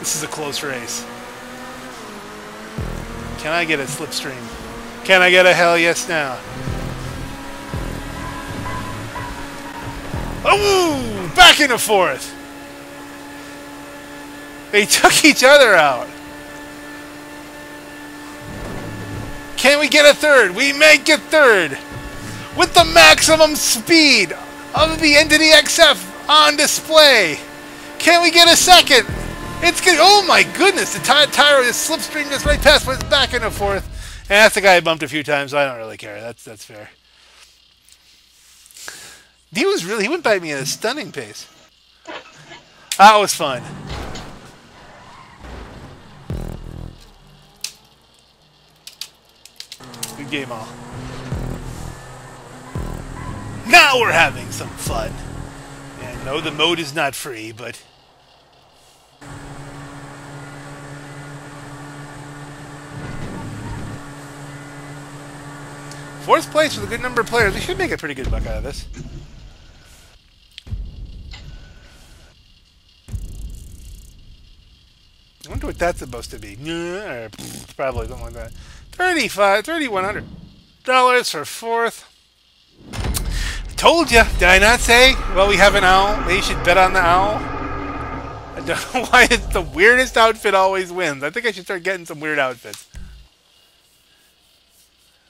This is a close race. Can I get a slipstream? Can I get a hell yes now? Oh, back into fourth. They took each other out. Can we get a third? We may get third. With the maximum speed of the Entity XF on display. Can we get a second? It's good. Oh my goodness, the Tyro just slipstreamed this right past, but it's back into fourth. And that's the guy I bumped a few times, so I don't really care. That's fair. He was really, he went by me at a stunning pace. That was fun. Good game all. Now we're having some fun. And no, the mode is not free, but... Fourth place with a good number of players. We should make a pretty good buck out of this. I wonder what that's supposed to be. Or probably something like that. $3,100 for fourth. Told you. Did I not say? Well, we have an owl. They should bet on the owl. I don't know why it's the weirdest outfit always wins. I think I should start getting some weird outfits.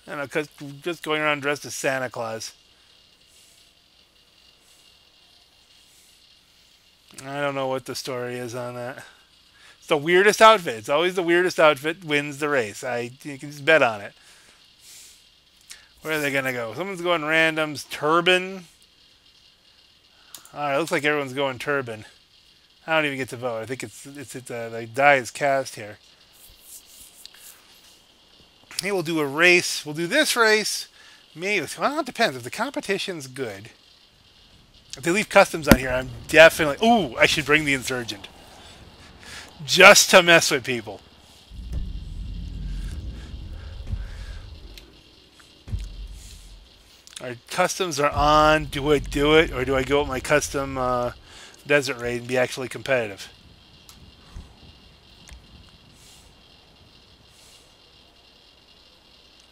I don't know, because just going around dressed as Santa Claus. I don't know what the story is on that. It's the weirdest outfit. It's always the weirdest outfit wins the race. You can just bet on it. Where are they going to go? Someone's going randoms. Turban. Alright, looks like everyone's going turban. I don't even get to vote. I think it's the die is cast here. Hey, we'll do a race. We'll do this race. Maybe. Well, it depends. If the competition's good. If they leave customs on here, I'm definitely... Ooh, I should bring the insurgent. Just to mess with people. Our customs are on. Do it? Or do I go with my custom Desert Raid and be actually competitive?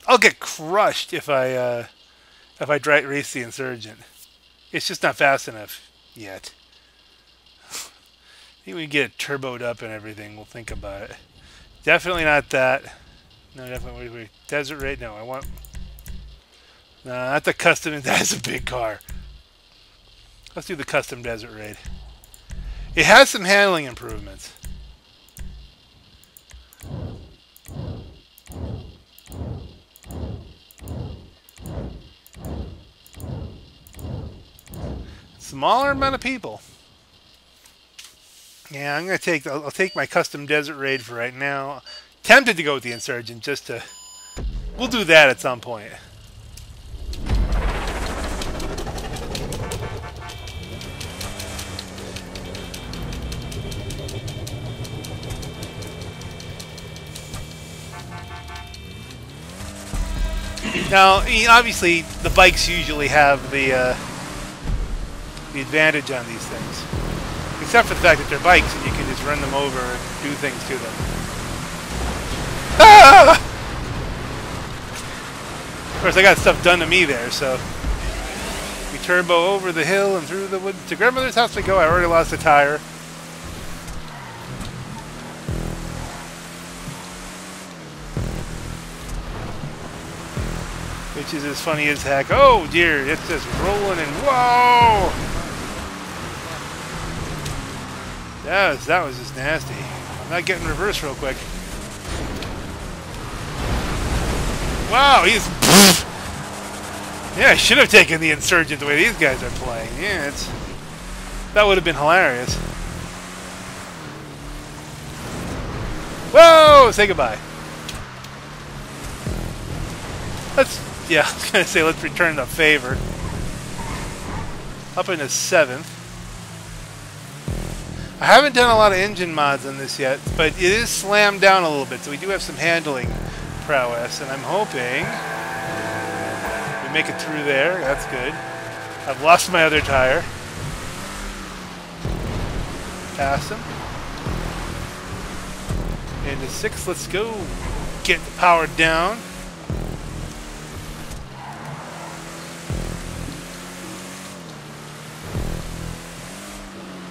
I'll get crushed if I dry race the insurgent. It's just not fast enough yet. I think we can get it turboed up and everything. We'll think about it. Definitely not that. No, definitely. Wait. Desert Raid? No, I want... No, not the custom. That's a big car. Let's do the custom Desert Raid. It has some handling improvements. Smaller amount of people. Yeah, I'm gonna take. I'll take my custom Desert Raid for right now. Tempted to go with the insurgent just to. We'll do that at some point. Now, obviously, the bikes usually have the advantage on these things. Except for the fact that they're bikes and you can just run them over and do things to them. Ah! Of course, I got stuff done to me there, so we turbo over the hill and through the wood. To grandmother's house we go. I already lost a tire. Which is as funny as heck. Oh dear, it's just rolling and whoa! That was just nasty. I'm not getting reverse real quick. Wow, he's... Yeah, I should have taken the Insurgent the way these guys are playing. Yeah, it's... That would have been hilarious. Whoa! Say goodbye. Let's... Yeah, I was going to say let's return the favor. Up into 7th. I haven't done a lot of engine mods on this yet, but it is slammed down a little bit, so we do have some handling prowess, and I'm hoping we make it through there. That's good. I've lost my other tire. Pass him. Into 6th, let's go get the power down.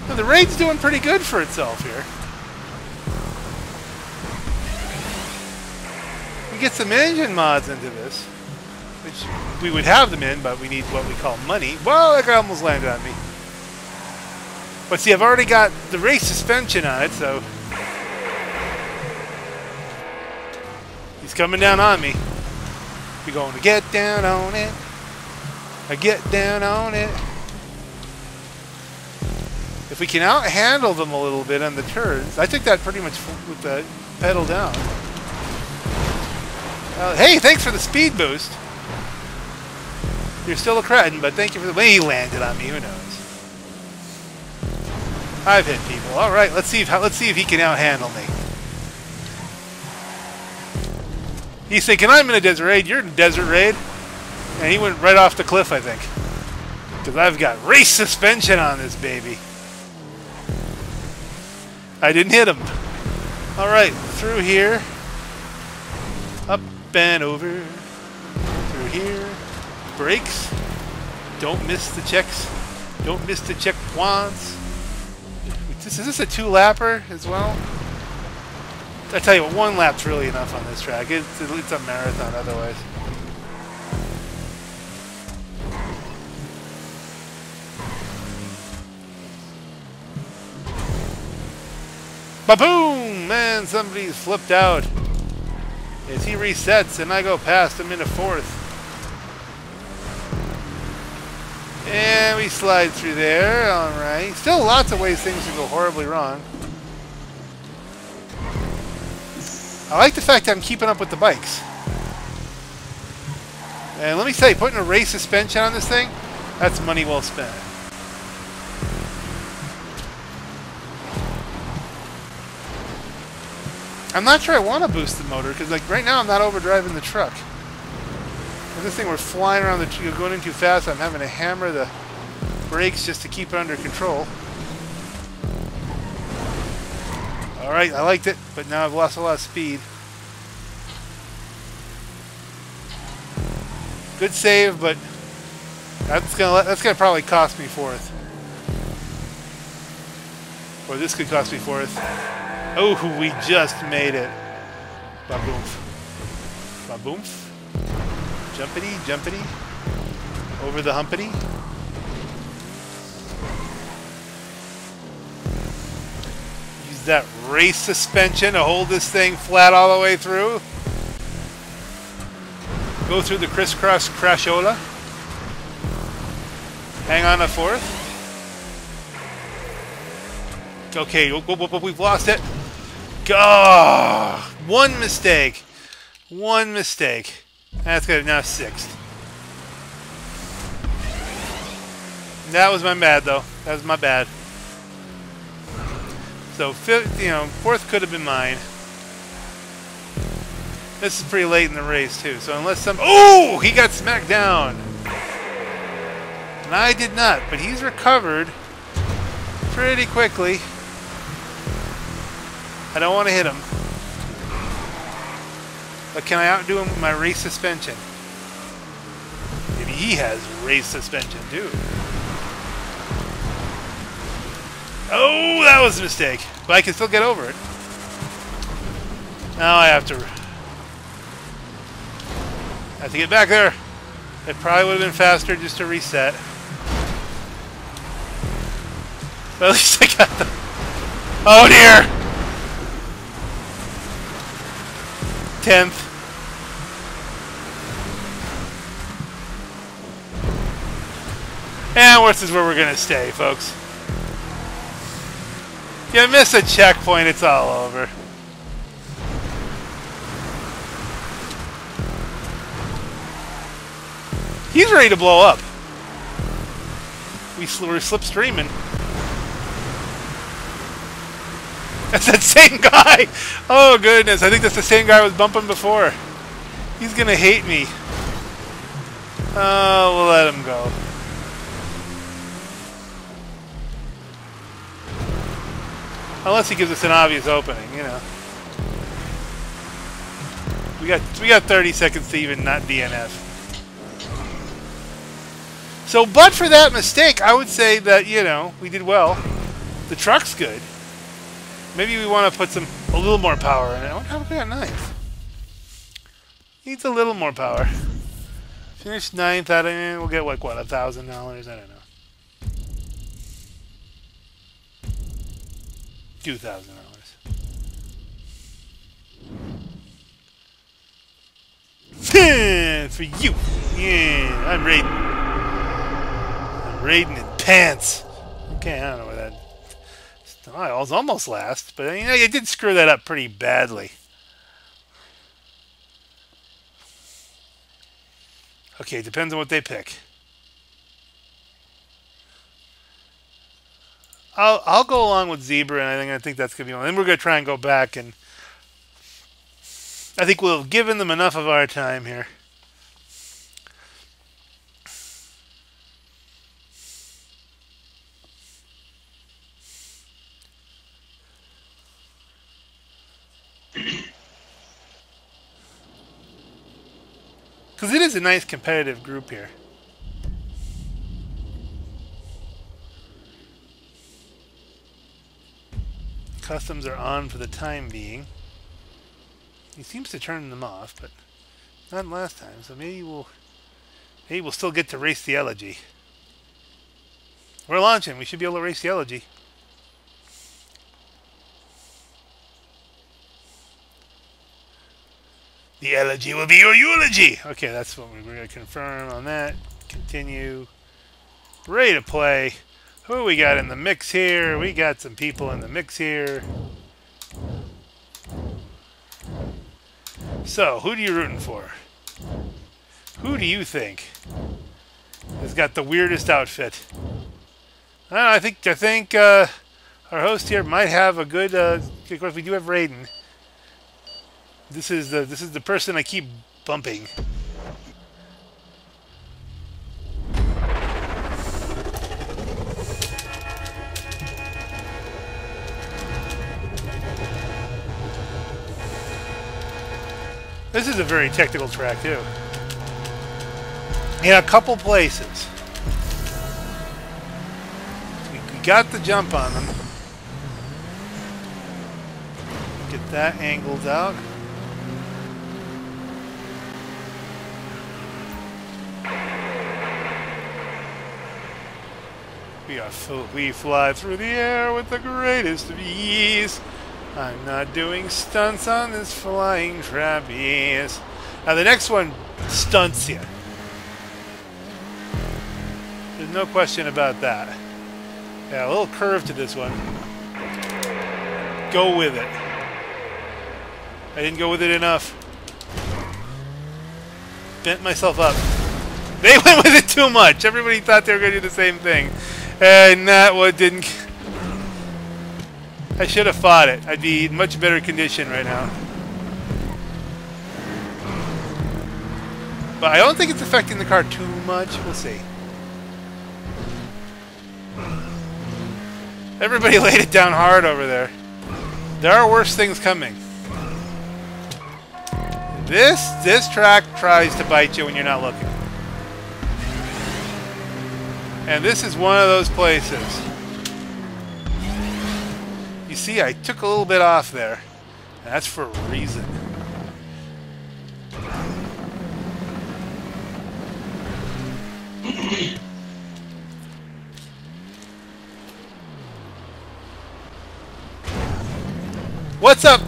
So the raid's doing pretty good for itself here. We get some engine mods into this, which we would have them in, but we need what we call money. Well, that guy almost landed on me. But see, I've already got the race suspension on it, so he's coming down on me. We're going to get down on it. I get down on it. If we can out-handle them a little bit on the turns, I took that pretty much with the pedal down. Hey, thanks for the speed boost. You're still a cretin, but thank you for the way he landed on me. Who knows? I've hit people. All right, let's see if he can out-handle me. He's thinking I'm in a Desert Raid. You're in a Desert Raid, and he went right off the cliff, I think, because I've got race suspension on this baby. I didn't hit him. All right, through here, up and over, through here, brakes. Don't miss the checks. Don't miss the checkpoints. Is this a two-lapper as well? I tell you what, one lap's really enough on this track. It's a marathon otherwise. Ba-boom! Man, somebody's flipped out. As he resets and I go past him into 4th. And we slide through there. Alright. Still lots of ways things can go horribly wrong. I like the fact that I'm keeping up with the bikes. And let me tell you, putting a race suspension on this thing, that's money well spent. I'm not sure I want to boost the motor, because like right now I'm not overdriving the truck. With this thing we're flying around, you're going in too fast, I'm having to hammer the brakes just to keep it under control. Alright, I liked it, but now I've lost a lot of speed. Good save, but that's gonna probably cost me 4th. Or this could cost me 4th. Oh, we just made it. Ba-boomf. Ba-boomf. Jumpity, jumpity. Over the humpity. Use that race suspension to hold this thing flat all the way through. Go through the crisscross crashola. Hang on to 4th. Okay, we've lost it. Oh, one mistake. One mistake. That's good. Now 6th. That was my bad, though. That was my bad. So, 5th, you know, 4th could have been mine. This is pretty late in the race, too. So, unless some... Oh! He got smacked down. And I did not. But he's recovered pretty quickly. I don't want to hit him. But can I outdo him with my race suspension? Did he he has raised suspension too. Oh, that was a mistake, but I can still get over it. Now I have to get back there. It probably would have been faster just to reset. But at least I got the... Oh dear! 10th. And this is where we're gonna stay, folks. You miss a checkpoint, it's all over. He's ready to blow up. We're slipstreaming. That's that same guy! Oh goodness, I think that's the same guy I was bumping before. He's gonna hate me. Oh, we'll let him go. Unless he gives us an obvious opening, you know. We got 30 seconds to even not DNF. So, but for that mistake, I would say that, you know, we did well. The truck's good. Maybe we want to put a little more power in it. I wonder how we got 9th. Needs a little more power. Finish 9th, I don't know, we'll get like, what, $1,000? I don't know. $2,000. For you. Yeah, I'm raiding. Raiding in pants. Okay, I don't know where that... I was almost last, but you know, I did screw that up pretty badly. Okay, depends on what they pick. I'll go along with Zebra, and I think that's gonna be one. Then we're gonna try and go back, and I think we'll have given them enough of our time here. Because it is a nice competitive group here. Customs are on for the time being. He seems to turn them off, but not last time, so maybe we'll still get to race the Elegy. We're launching, we should be able to race the Elegy. The Elegy will be your eulogy! Okay, that's what we're going to confirm on that. Continue. Ready to play. Who we got in the mix here? We got some people in the mix here. So, who are you rooting for? Who do you think has got the weirdest outfit? I don't know, I think our host here might have a good... of course, we do have Raiden. This is the person I keep bumping. This is a very technical track too. In a couple places, we got the jump on them. Get that angled out. We fly through the air with the greatest of ease. I'm not doing stunts on this flying trapeze. Now the next one stunts you. There's no question about that. Yeah, a little curve to this one. Go with it. I didn't go with it enough. Bent myself up. They went with it too much. Everybody thought they were going to do the same thing. And that one didn't... I should have fought it. I'd be in much better condition right now. But I don't think it's affecting the car too much. We'll see. Everybody laid it down hard over there. There are worse things coming. This track tries to bite you when you're not looking. And this is one of those places. You see, I took a little bit off there. That's for a reason. What's up?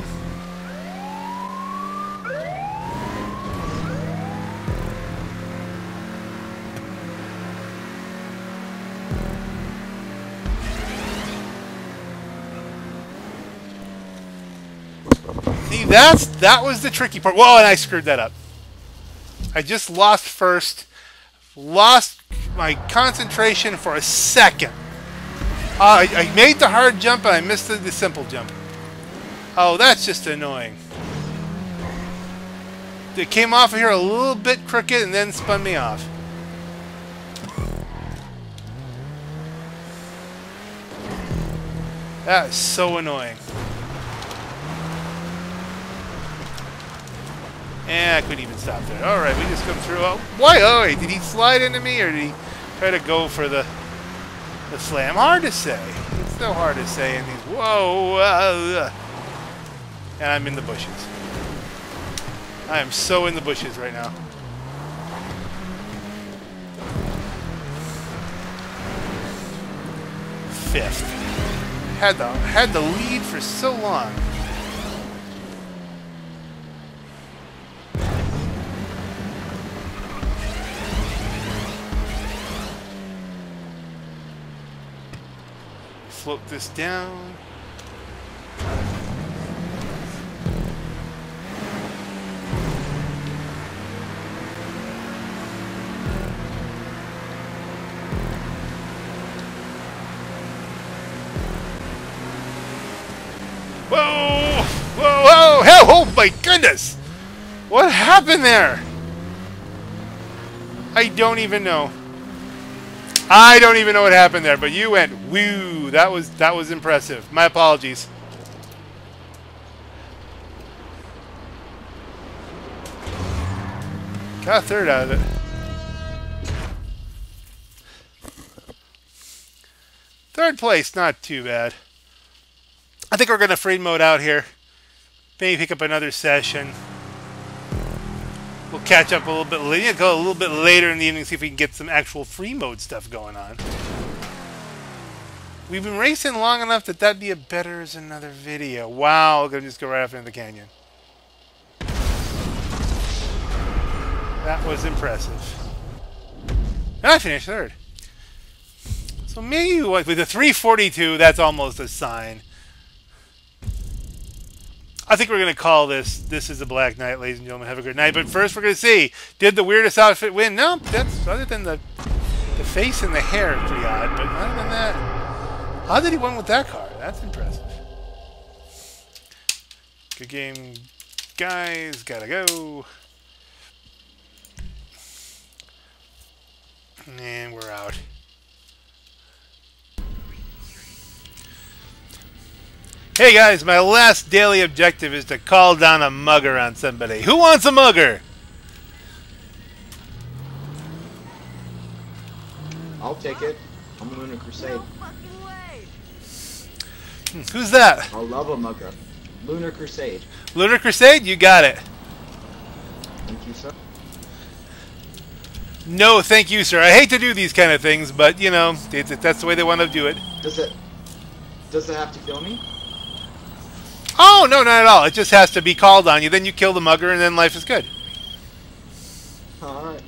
See, that was the tricky part. Whoa, and I screwed that up. I just lost first. Lost my concentration for a second. I made the hard jump and I missed the simple jump. Oh, that's just annoying. It came off of here a little bit crooked and then spun me off. That is so annoying. And I couldn't even stop there. Alright, we just come through. Oh, why? Oh, wait, did he slide into me or did he try to go for the slam? Hard to say. It's so hard to say in these. Whoa. And I'm in the bushes. I am so in the bushes right now. Fifth. Had the lead for so long. Float this down. Oh my goodness! What happened there? I don't even know. I don't even know what happened there, but you went woo. That was impressive. My apologies. Got a third out of it. Third place, not too bad. I think we're gonna Freemode out here. Maybe pick up another session. We'll catch up a little bit later. Go a little bit later in the evening, see if we can get some actual Freemode stuff going on. We've been racing long enough that that'd be a better as another video. Wow, we're gonna just go right off into the canyon. That was impressive. And I finished third. So maybe with a 3:42, that's almost a sign. I think we're going to call this, this is the Black Knight, ladies and gentlemen. Have a good night. But first, we're going to see, did the weirdest outfit win? No, that's, other than the face and the hair, pretty odd. But other than that, how did he win with that car? That's impressive. Good game, guys. Gotta go. And we're out. Hey guys, my last daily objective is to call down a mugger on somebody. Who wants a mugger? I'll take it. I'm going to Crusade. No fucking way. Who's that? I love a mugger. Lunar Crusade. Lunar Crusade? You got it. Thank you, sir. No, thank you, sir. I hate to do these kind of things, but, you know, that's the way they want to do it. Does it have to kill me? Oh, no, not at all. It just has to be called on you. Then you kill the mugger, and then life is good. All right.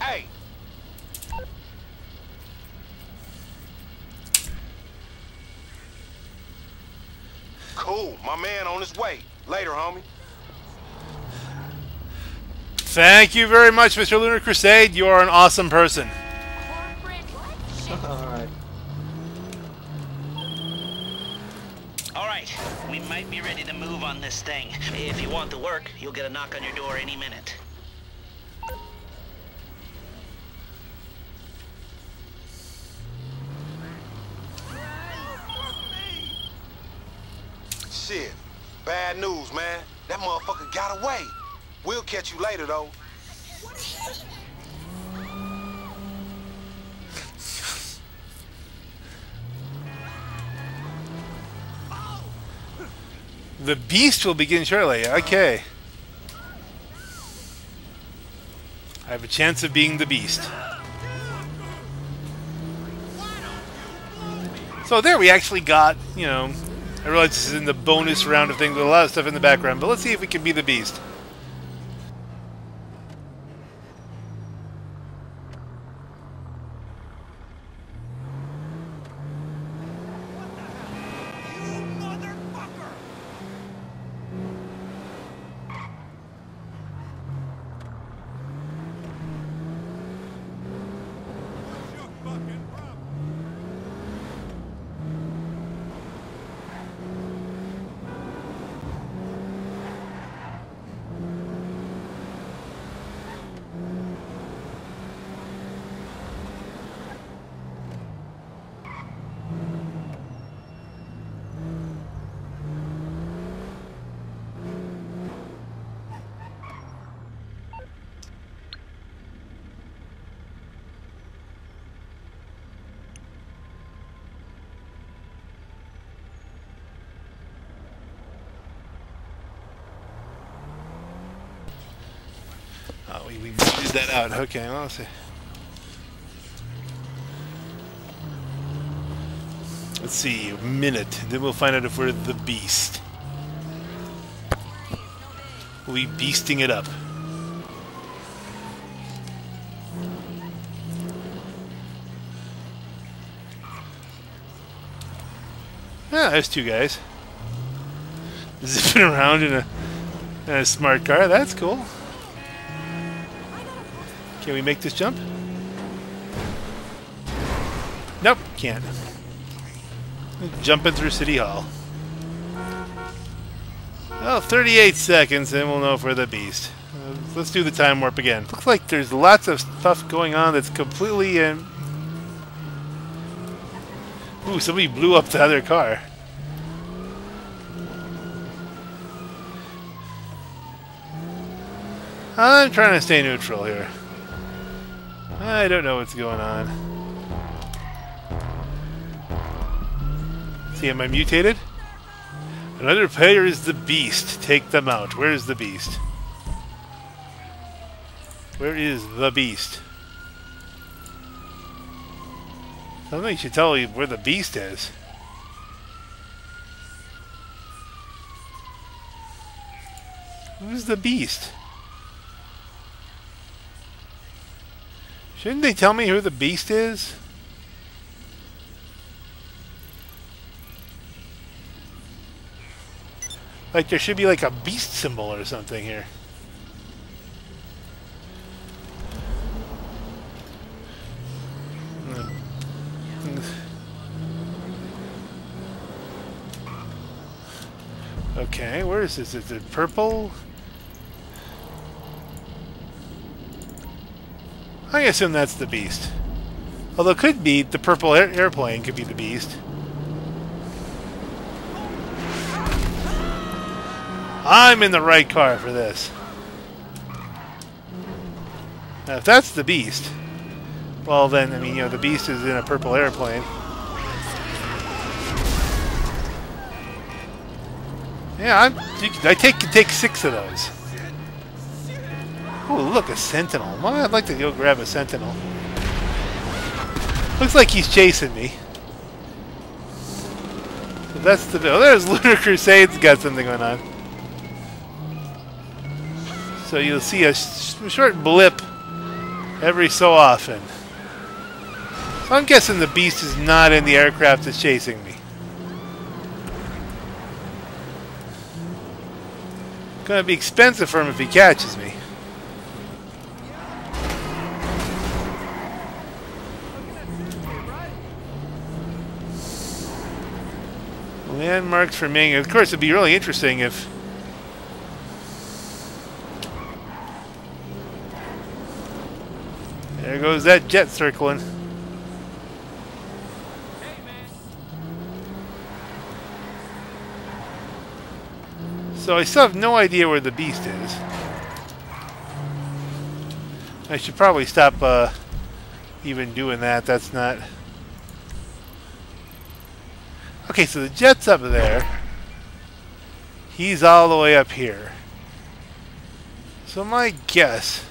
Hey! Cool, my man on his way. Later, homie. Thank you very much, Mr. Lunar Crusade. You are an awesome person. Alright. Alright, we might be ready to move on this thing. If you want to work, you'll get a knock on your door any minute. Shit, bad news, man. That motherfucker got away. We'll catch you later, though. The beast will begin shortly. Okay. I have a chance of being the beast. So there we actually got, you know, I realize this is in the bonus round of things with a lot of stuff in the background, but let's see if we can be the beast. We did that out. Okay, well, let's see. Let's see, a minute. Then we'll find out if we're the beast. We'll be beasting it up. Ah, there's two guys. Zipping around in a smart car. That's cool. Can we make this jump? Nope, can't. Jumping through City Hall. Well, 38 seconds, and we'll know if we're the beast. Let's do the time warp again. Looks like there's lots of stuff going on that's completely in... Ooh, somebody blew up the other car. I'm trying to stay neutral here. I don't know what's going on. See, am I mutated? Another player is the beast. Take them out. Where is the beast? Where is the beast? Something should tell you where the beast is. Who's the beast? Shouldn't they tell me who the beast is? Like, there should be like a beast symbol or something here. Okay, where is this? Is it purple? I assume that's the beast. Although it could be the purple airplane could be the beast. I'm in the right car for this. Now if that's the beast, well then, I mean, you know, the beast is in a purple airplane. Yeah, I can take 6 of those. Oh, look, a sentinel. Well, I'd like to go grab a sentinel. Looks like he's chasing me. So that's the deal. Oh, there's Lunar Crusade's got something going on. So you'll see a short blip every so often. So I'm guessing the beast is not in the aircraft that's chasing me. It's going to be expensive for him if he catches me. Landmarks for me. Of course, it'd be really interesting if... There goes that jet circling. So I still have no idea where the beast is. I should probably stop even doing that. That's not... Okay, so the jet's up there. He's all the way up here. So my guess...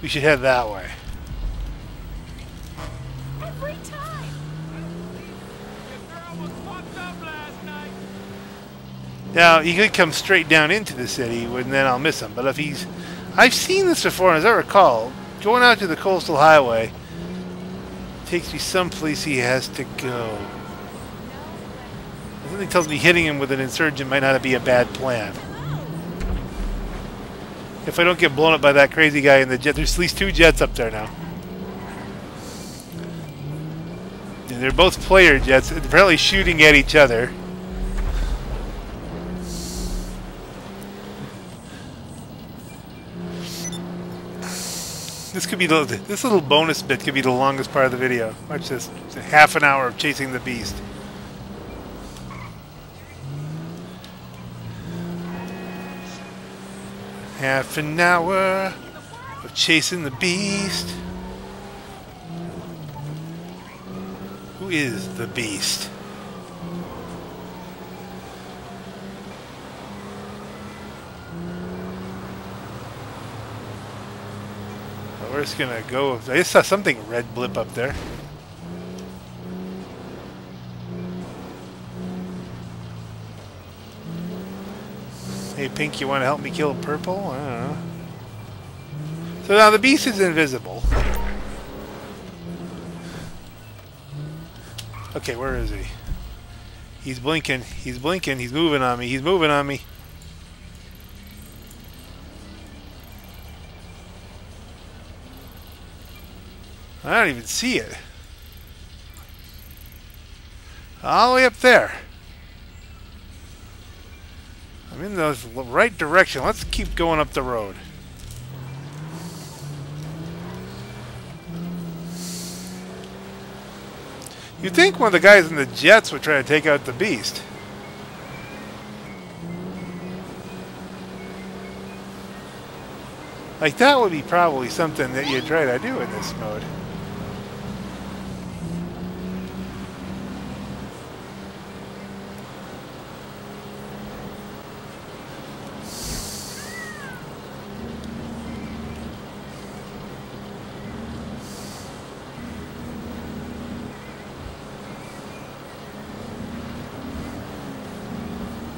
we should head that way. Every time. Now, he could come straight down into the city, and then I'll miss him. But if he's... I've seen this before, and as I recall, going out to the coastal highway takes me someplace he has to go. Something tells me hitting him with an insurgent might not be a bad plan. If I don't get blown up by that crazy guy in the jet, there's at least two jets up there now. And they're both player jets, apparently shooting at each other. This could be the, this little bonus bit could be the longest part of the video. Watch this. It's a half an hour of chasing the beast. Half an hour of chasing the beast. Who is the beast? Well, we're just gonna go. I just saw something red blip up there. Hey, Pink, you want to help me kill Purple? I don't know. So now the beast is invisible. Okay, where is he? He's blinking. He's blinking. He's moving on me. He's moving on me. I don't even see it. All the way up there. I'm in the right direction. Let's keep going up the road. You'd think one of the guys in the jets would try to take out the beast. Like, that would be probably something that you'd try to do in this mode.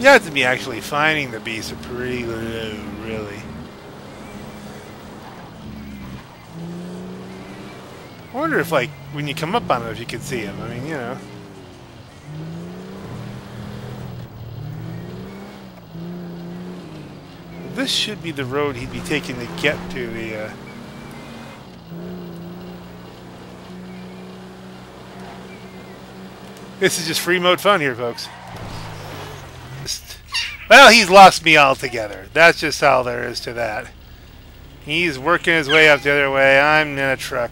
The odds of me actually finding the beast are pretty low, really. I wonder if, like, when you come up on him, if you can see him. I mean, you know. This should be the road he'd be taking to get to the... This is just free mode fun here, folks. Well, he's lost me altogether. That's just how there is to that. He's working his way up the other way. I'm in a truck.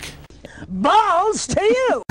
Balls to you!